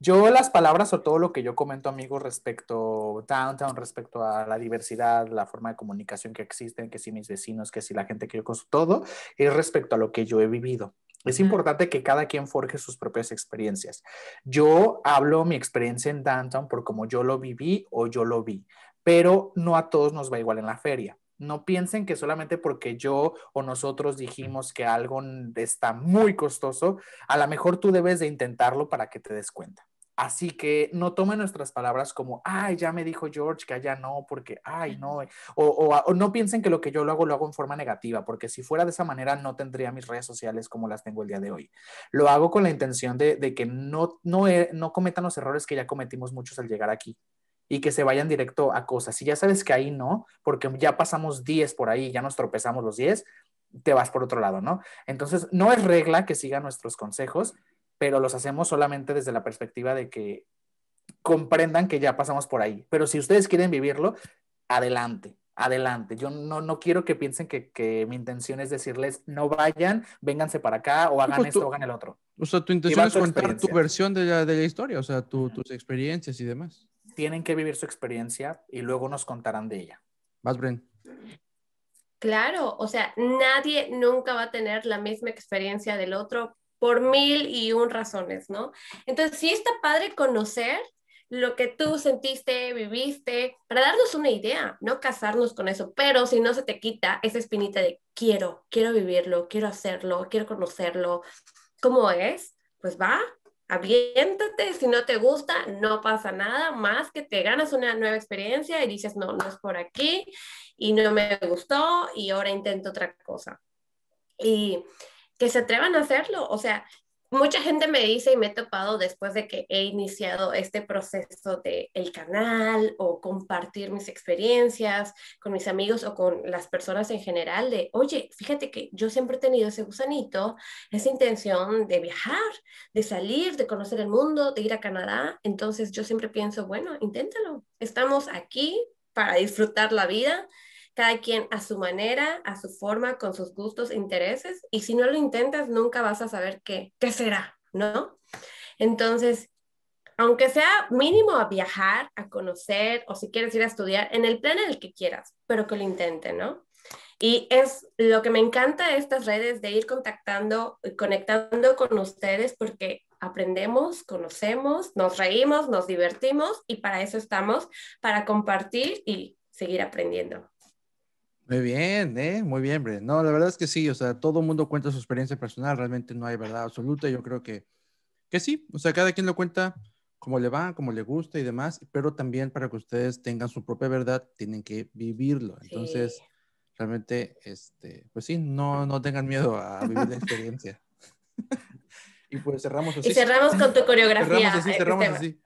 yo las palabras o todo lo que yo comento, amigos, respecto a Downtown, respecto a la diversidad, la forma de comunicación que existen, que si mis vecinos, que si la gente que yo conozco, todo, es respecto a lo que yo he vivido. Es importante que cada quien forje sus propias experiencias. Yo hablo mi experiencia en Downtown por como yo lo viví o yo lo vi, pero no a todos nos va igual en la feria. No piensen que solamente porque yo o nosotros dijimos que algo está muy costoso, a lo mejor tú debes de intentarlo para que te des cuenta. Así que no tomen nuestras palabras como, ay, ya me dijo George que allá no, porque, ay, no. O, o, o no piensen que lo que yo lo hago, lo hago en forma negativa, porque si fuera de esa manera no tendría mis redes sociales como las tengo el día de hoy. Lo hago con la intención de, de que no, no, no cometan los errores que ya cometimos muchos al llegar aquí. Y que se vayan directo a cosas. Si ya sabes que ahí no, porque ya pasamos diez por ahí, ya nos tropezamos los diez, te vas por otro lado, ¿no? Entonces, no es regla que sigan nuestros consejos, pero los hacemos solamente desde la perspectiva de que comprendan que ya pasamos por ahí. Pero si ustedes quieren vivirlo, adelante, adelante. Yo no, no quiero que piensen que, que mi intención es decirles, no vayan, vénganse para acá, o hagan esto, o hagan el otro. O sea, tu intención es contar tu versión de la, de la historia, o sea, tu, tus experiencias y demás. Tienen que vivir su experiencia y luego nos contarán de ella. Vas, Bren. Claro, o sea, nadie nunca va a tener la misma experiencia del otro por mil y un razones, ¿no? Entonces, sí está padre conocer, lo que tú sentiste, viviste, para darnos una idea, no casarnos con eso, pero si no se te quita esa espinita de quiero, quiero vivirlo, quiero hacerlo, quiero conocerlo, ¿cómo es? Pues va, aviéntate, si no te gusta, no pasa nada, más que te ganas una nueva experiencia y dices, no, no es por aquí, y no me gustó, y ahora intento otra cosa. Y que se atrevan a hacerlo, o sea, mucha gente me dice y me he topado después de que he iniciado este proceso de el canal o compartir mis experiencias con mis amigos o con las personas en general de, oye, fíjate que yo siempre he tenido ese gusanito, esa intención de viajar, de salir, de conocer el mundo, de ir a Canadá. Entonces yo siempre pienso, bueno, inténtalo. Estamos aquí para disfrutar la vida, cada quien a su manera, a su forma, con sus gustos, intereses, y si no lo intentas, nunca vas a saber qué, qué será, ¿no? Entonces, aunque sea mínimo a viajar, a conocer, o si quieres ir a estudiar, en el plan en el que quieras, pero que lo intente, ¿no? Y es lo que me encanta de estas redes, de ir contactando y conectando con ustedes, porque aprendemos, conocemos, nos reímos, nos divertimos, y para eso estamos, para compartir y seguir aprendiendo. Muy bien, ¿eh? Muy bien, Bren. No, la verdad es que sí, o sea, todo mundo cuenta su experiencia personal, realmente no hay verdad absoluta, yo creo que, que sí, o sea, cada quien lo cuenta como le va, como le gusta y demás, pero también para que ustedes tengan su propia verdad, tienen que vivirlo, entonces, sí. Realmente, este, pues sí, no, no tengan miedo a vivir la experiencia. Y pues cerramos así. Y cerramos con tu coreografía. Cerramos así, cerramos este... así.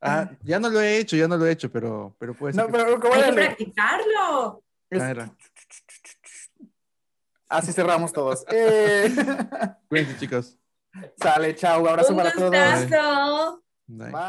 Ah, ya no lo he hecho, ya no lo he hecho, pero, pero pues... No, pero ¿cómo hay que practicarlo? Así cerramos todos. Eh. Cuídense, chicos. Sale, chao. Abrazo para todos. Un gustazo. Bye. Bye.